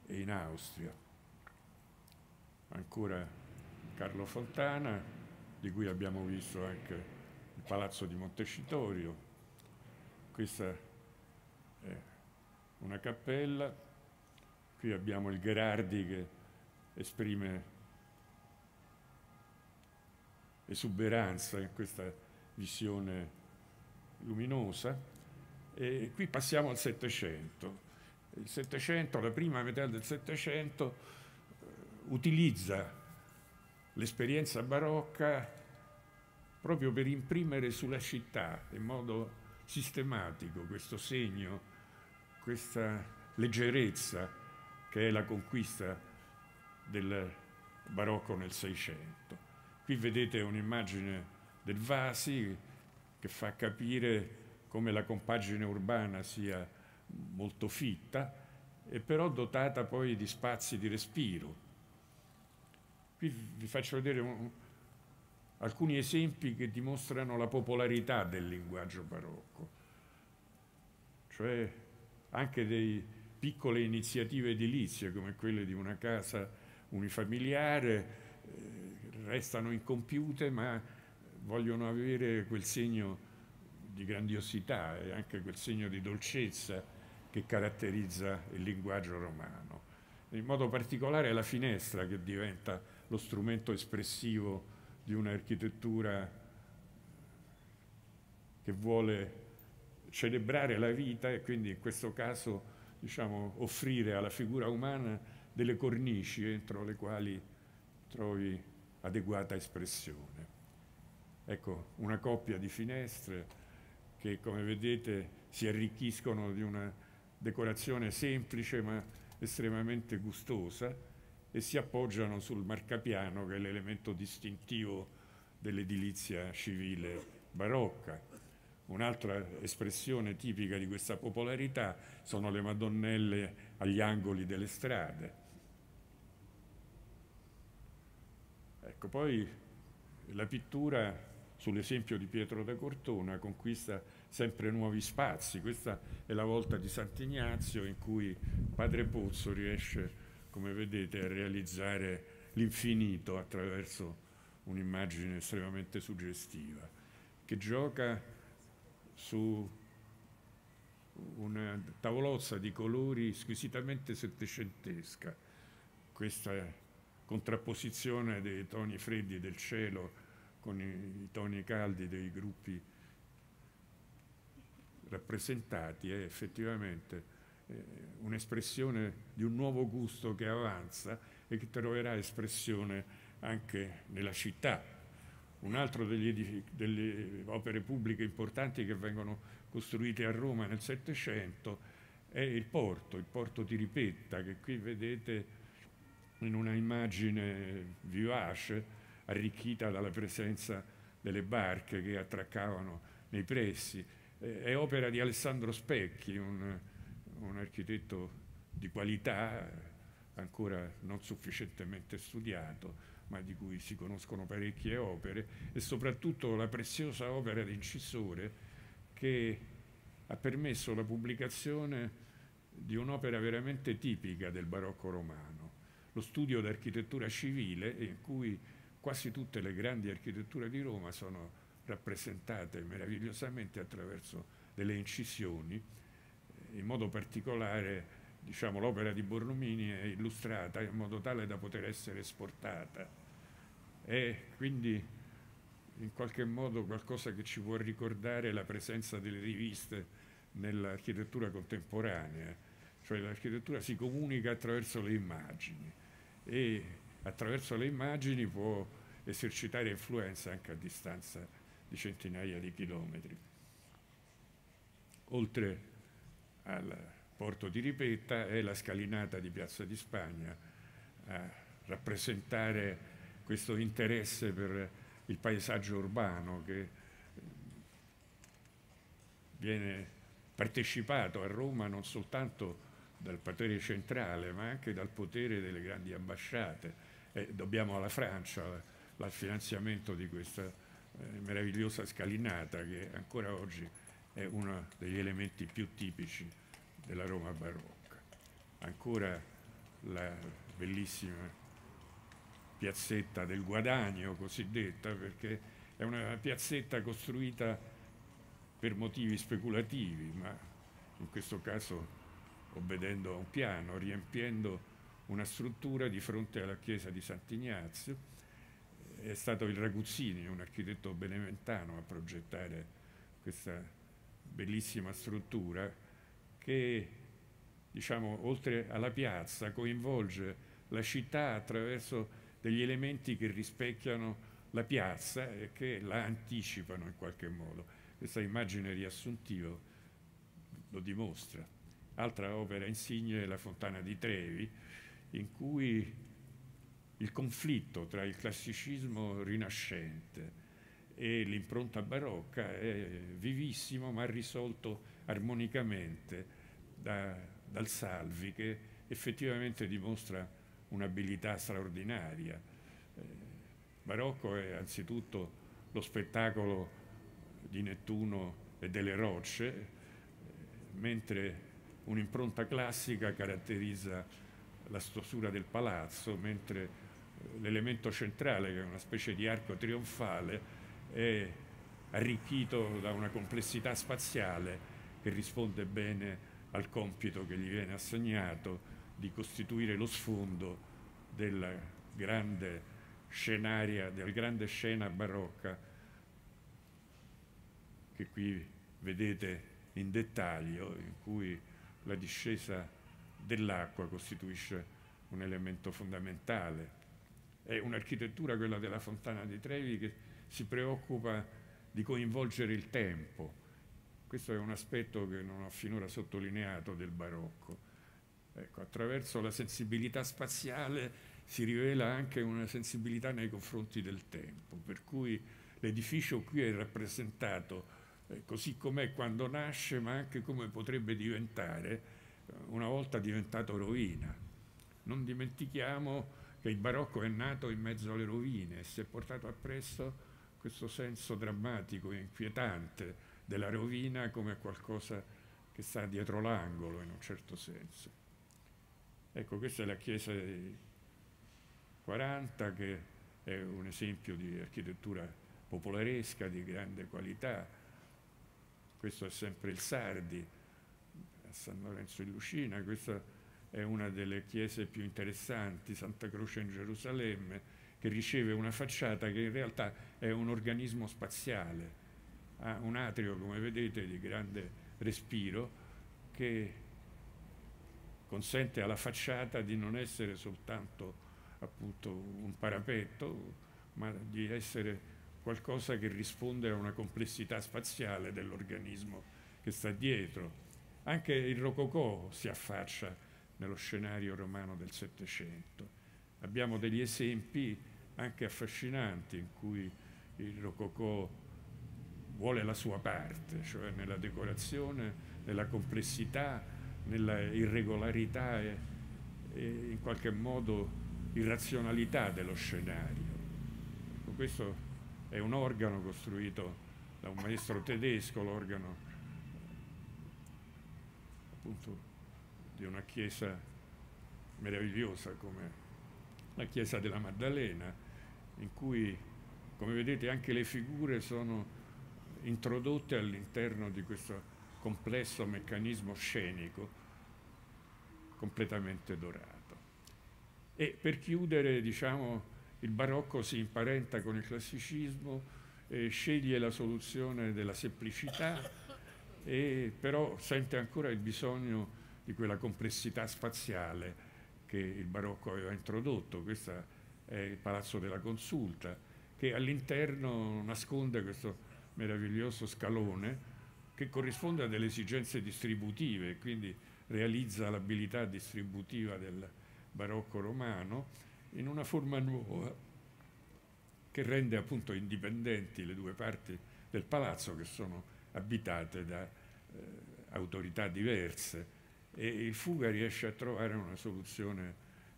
e in Austria. Ancora Carlo Fontana, di cui abbiamo visto anche il Palazzo di Montecitorio. Questa è una cappella, qui abbiamo il Gherardi che esprime esuberanza in questa visione luminosa. E qui passiamo al Settecento. Il Settecento, la prima metà del Settecento, utilizza l'esperienza barocca proprio per imprimere sulla città in modo sistematico questo segno, questa leggerezza che è la conquista del barocco nel Seicento. Qui vedete un'immagine del Vasi che fa capire come la compagine urbana sia molto fitta e però dotata poi di spazi di respiro. Qui vi faccio vedere un, alcuni esempi che dimostrano la popolarità del linguaggio barocco, cioè anche dei piccole iniziative edilizie come quelle di una casa unifamiliare, eh, restano incompiute ma vogliono avere quel segno di grandiosità e anche quel segno di dolcezza che caratterizza il linguaggio romano. In modo particolare la finestra, che diventa lo strumento espressivo di un'architettura che vuole celebrare la vita e quindi in questo caso, diciamo, offrire alla figura umana delle cornici entro le quali trovi adeguata espressione. Ecco una coppia di finestre che, come vedete, si arricchiscono di una decorazione semplice ma estremamente gustosa e si appoggiano sul marcapiano, che è l'elemento distintivo dell'edilizia civile barocca. Un'altra espressione tipica di questa popolarità sono le Madonnelle agli angoli delle strade. Ecco, poi la pittura, sull'esempio di Pietro da Cortona, conquista sempre nuovi spazi. Questa è la volta di Sant'Ignazio, in cui Padre Pozzo riesce, come vedete, a realizzare l'infinito attraverso un'immagine estremamente suggestiva, che gioca su una tavolozza di colori squisitamente settecentesca. Questa contrapposizione dei toni freddi del cielo con i toni caldi dei gruppi rappresentati è effettivamente eh, un'espressione di un nuovo gusto che avanza e che troverà espressione anche nella città. Un altro degli delle opere pubbliche importanti che vengono costruite a Roma nel Settecento è il porto, il porto di Ripetta, che qui vedete in una immagine vivace, arricchita dalla presenza delle barche che attraccavano nei pressi. È opera di Alessandro Specchi, un, un architetto di qualità, ancora non sufficientemente studiato, ma di cui si conoscono parecchie opere, e soprattutto la preziosa opera di Incisore, che ha permesso la pubblicazione di un'opera veramente tipica del barocco romano, lo studio d'architettura civile, in cui quasi tutte le grandi architetture di Roma sono rappresentate meravigliosamente attraverso delle incisioni. In modo particolare, diciamo, l'opera di Borromini è illustrata in modo tale da poter essere esportata. È quindi in qualche modo qualcosa che ci può ricordare la presenza delle riviste nell'architettura contemporanea, cioè l'architettura si comunica attraverso le immagini e attraverso le immagini può esercitare influenza anche a distanza di centinaia di chilometri. Oltre al porto di Ripetta è la scalinata di Piazza di Spagna a rappresentare questo interesse per il paesaggio urbano che viene partecipato a Roma non soltanto dal potere centrale ma anche dal potere delle grandi ambasciate. Eh, dobbiamo alla Francia al finanziamento di questa eh, meravigliosa scalinata che ancora oggi è uno degli elementi più tipici della Roma barocca. Ancora la bellissima piazzetta del Guadagno cosiddetta, perché è una piazzetta costruita per motivi speculativi, ma in questo caso obbedendo a un piano, riempiendo una struttura di fronte alla chiesa di Sant'Ignazio. È stato il Raguzzini, un architetto beneventano, a progettare questa bellissima struttura che, diciamo, oltre alla piazza coinvolge la città attraverso degli elementi che rispecchiano la piazza e che la anticipano in qualche modo. Questa immagine riassuntiva lo dimostra. Altra opera insigne è la Fontana di Trevi, in cui il conflitto tra il classicismo rinascente e l'impronta barocca è vivissimo, ma risolto armonicamente da, dal Salvi, che effettivamente dimostra un'abilità straordinaria. Eh, barocco è anzitutto lo spettacolo di Nettuno e delle rocce, eh, mentre un'impronta classica caratterizza la stesura del palazzo, mentre eh, l'elemento centrale, che è una specie di arco trionfale, è arricchito da una complessità spaziale che risponde bene al compito che gli viene assegnato di costituire lo sfondo della grande scenaria, della grande scena barocca che qui vedete in dettaglio, in cui la discesa dell'acqua costituisce un elemento fondamentale. È un'architettura, quella della Fontana di Trevi, che si preoccupa di coinvolgere il tempo. Questo è un aspetto che non ho finora sottolineato del barocco. Ecco, attraverso la sensibilità spaziale si rivela anche una sensibilità nei confronti del tempo, per cui l'edificio qui è rappresentato eh, così com'è quando nasce, ma anche come potrebbe diventare eh, una volta diventato rovina. Non dimentichiamo che il barocco è nato in mezzo alle rovine e si è portato appresso questo senso drammatico e inquietante della rovina come qualcosa che sta dietro l'angolo, in un certo senso. Ecco, questa è la chiesa dei quaranta, che è un esempio di architettura popolaresca di grande qualità. Questo è sempre il Sardi, a San Lorenzo in Lucina. Questa è una delle chiese più interessanti, Santa Croce in Gerusalemme, che riceve una facciata che in realtà è un organismo spaziale, ha un atrio, come vedete, di grande respiro, che consente alla facciata di non essere soltanto appunto un parapetto, ma di essere qualcosa che risponde a una complessità spaziale dell'organismo che sta dietro. Anche il rococò si affaccia nello scenario romano del Settecento. Abbiamo degli esempi anche affascinanti in cui il rococò vuole la sua parte, cioè nella decorazione, nella complessità, nella irregolarità e, e in qualche modo irrazionalità dello scenario. Ecco, questo è un organo costruito da un maestro tedesco, l'organo appunto di una chiesa meravigliosa come la chiesa della Maddalena, in cui, come vedete, anche le figure sono introdotte all'interno di questo complesso meccanismo scenico completamente dorato. E per chiudere, diciamo, il barocco si imparenta con il classicismo, eh, sceglie la soluzione della semplicità, e però sente ancora il bisogno di quella complessità spaziale che il barocco aveva introdotto. Questo è il Palazzo della Consulta, che all'interno nasconde questo meraviglioso scalone che corrisponde a delle esigenze distributive, quindi realizza l'abilità distributiva del barocco romano in una forma nuova che rende appunto indipendenti le due parti del palazzo, che sono abitate da eh, autorità diverse, e il Fuga riesce a trovare una soluzione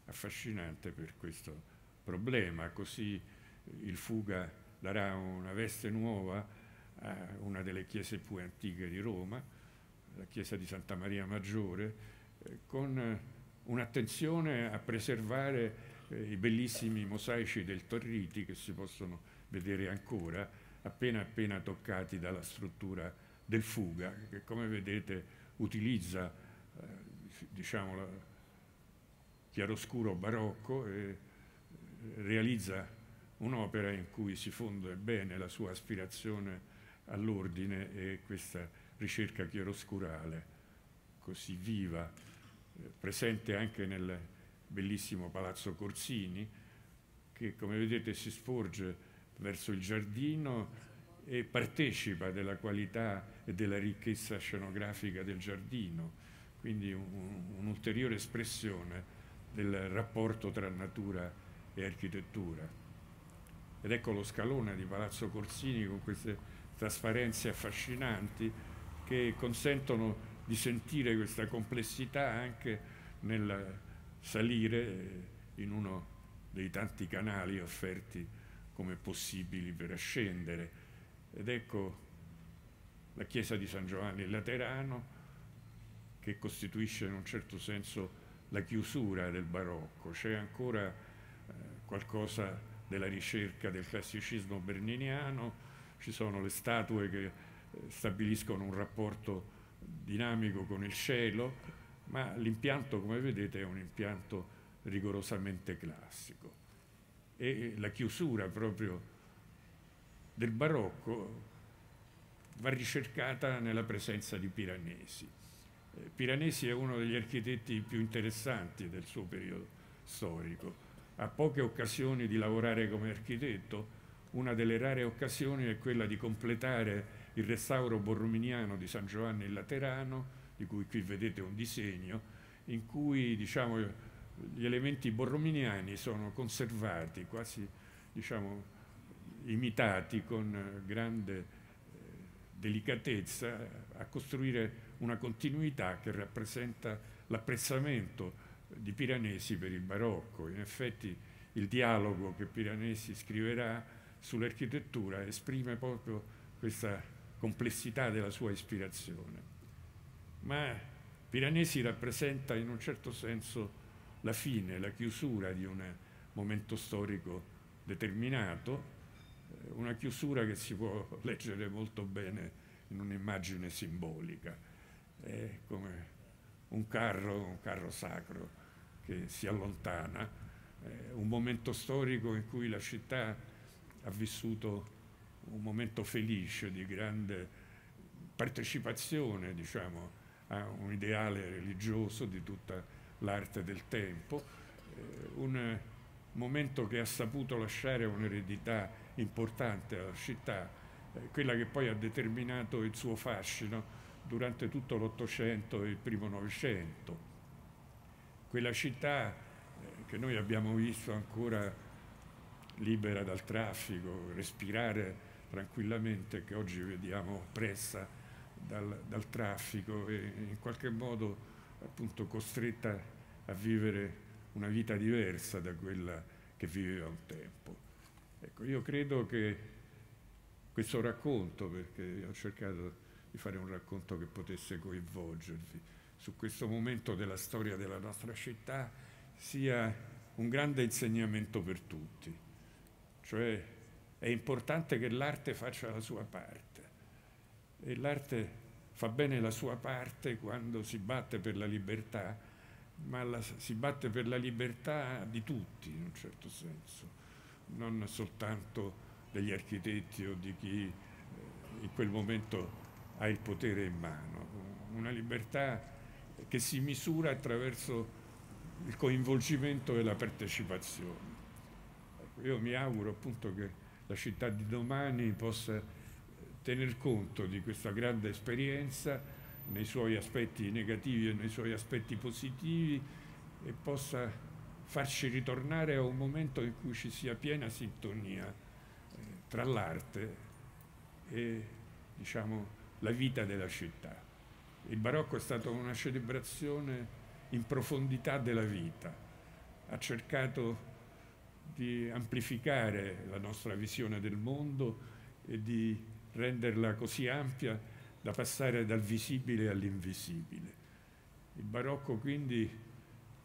affascinante per questo problema. Così il Fuga darà una veste nuova a una delle chiese più antiche di Roma, la chiesa di Santa Maria Maggiore, eh, con un'attenzione a preservare eh, i bellissimi mosaici del Torriti, che si possono vedere ancora, appena appena toccati dalla struttura del Fuga, che come vedete utilizza eh, diciamo la chiaroscuro barocco e realizza un'opera in cui si fonde bene la sua aspirazione all'ordine e questa ricerca chiaroscurale così viva, eh, presente anche nel bellissimo Palazzo Corsini, che come vedete si sporge verso il giardino e partecipa della qualità e della ricchezza scenografica del giardino, quindi un'ulteriore espressione del rapporto tra natura e architettura. Ed ecco lo scalone di Palazzo Corsini con queste trasparenze affascinanti che consentono di sentire questa complessità anche nel salire in uno dei tanti canali offerti come possibili per ascendere. Ed ecco la chiesa di San Giovanni Laterano, che costituisce in un certo senso la chiusura del barocco. C'è ancora eh, qualcosa della ricerca del classicismo berniniano, ci sono le statue che eh, stabiliscono un rapporto dinamico con il cielo, ma l'impianto, come vedete, è un impianto rigorosamente classico. E la chiusura proprio del barocco va ricercata nella presenza di Piranesi. Piranesi è uno degli architetti più interessanti del suo periodo storico. Ha poche occasioni di lavorare come architetto, una delle rare occasioni è quella di completare il restauro borrominiano di San Giovanni Laterano, di cui qui vedete un disegno, in cui diciamo, gli elementi borrominiani sono conservati, quasi diciamo, imitati con grande delicatezza, a costruire una continuità che rappresenta l'apprezzamento di Piranesi per il barocco. In effetti il dialogo che Piranesi scriverà sull'architettura esprime proprio questa complessità della sua ispirazione. Ma Piranesi rappresenta in un certo senso la fine, la chiusura di un momento storico determinato, una chiusura che si può leggere molto bene in un'immagine simbolica. È come un carro, un carro sacro che si allontana, è un momento storico in cui la città ha vissuto un momento felice di grande partecipazione, diciamo, a un ideale religioso di tutta l'arte del tempo, un momento che ha saputo lasciare un'eredità importante alla città, quella che poi ha determinato il suo fascino durante tutto l'Ottocento e il primo Novecento. Quella città eh, che noi abbiamo visto ancora libera dal traffico, respirare tranquillamente, che oggi vediamo oppressa dal, dal traffico e in qualche modo appunto costretta a vivere una vita diversa da quella che viveva un tempo. Ecco, io credo che questo racconto, perché ho cercato di fare un racconto che potesse coinvolgervi su questo momento della storia della nostra città, sia un grande insegnamento per tutti, cioè è importante che l'arte faccia la sua parte, e l'arte fa bene la sua parte quando si batte per la libertà, ma la, si batte per la libertà di tutti in un certo senso, non soltanto degli architetti o di chi eh, in quel momento ha il potere in mano, una libertà che si misura attraverso il coinvolgimento e la partecipazione. Io mi auguro appunto che la città di domani possa tener conto di questa grande esperienza nei suoi aspetti negativi e nei suoi aspetti positivi, e possa farci ritornare a un momento in cui ci sia piena sintonia tra l'arte e, diciamo, la vita della città. Il barocco è stato una celebrazione in profondità della vita, ha cercato di amplificare la nostra visione del mondo e di renderla così ampia da passare dal visibile all'invisibile. Il barocco quindi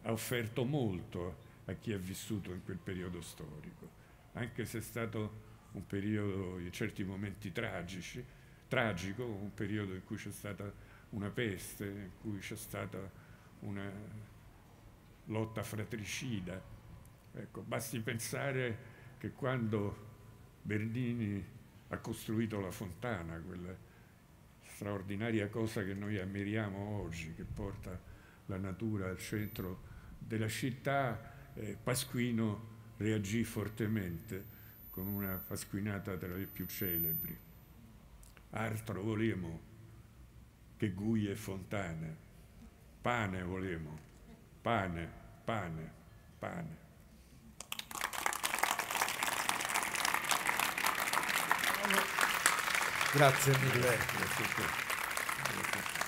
ha offerto molto a chi ha vissuto in quel periodo storico, anche se è stato un periodo in certi momenti tragici, tragico, un periodo in cui c'è stata una peste, in cui c'è stata una lotta fratricida. Ecco, basti pensare che quando Berdini ha costruito la Fontana, quella straordinaria cosa che noi ammiriamo oggi, che porta la natura al centro della città, eh, Pasquino reagì fortemente con una pasquinata tra le più celebri: "Altro volemo che guglie e fontane, pane volemo, pane, pane, pane." Grazie mille. Grazie.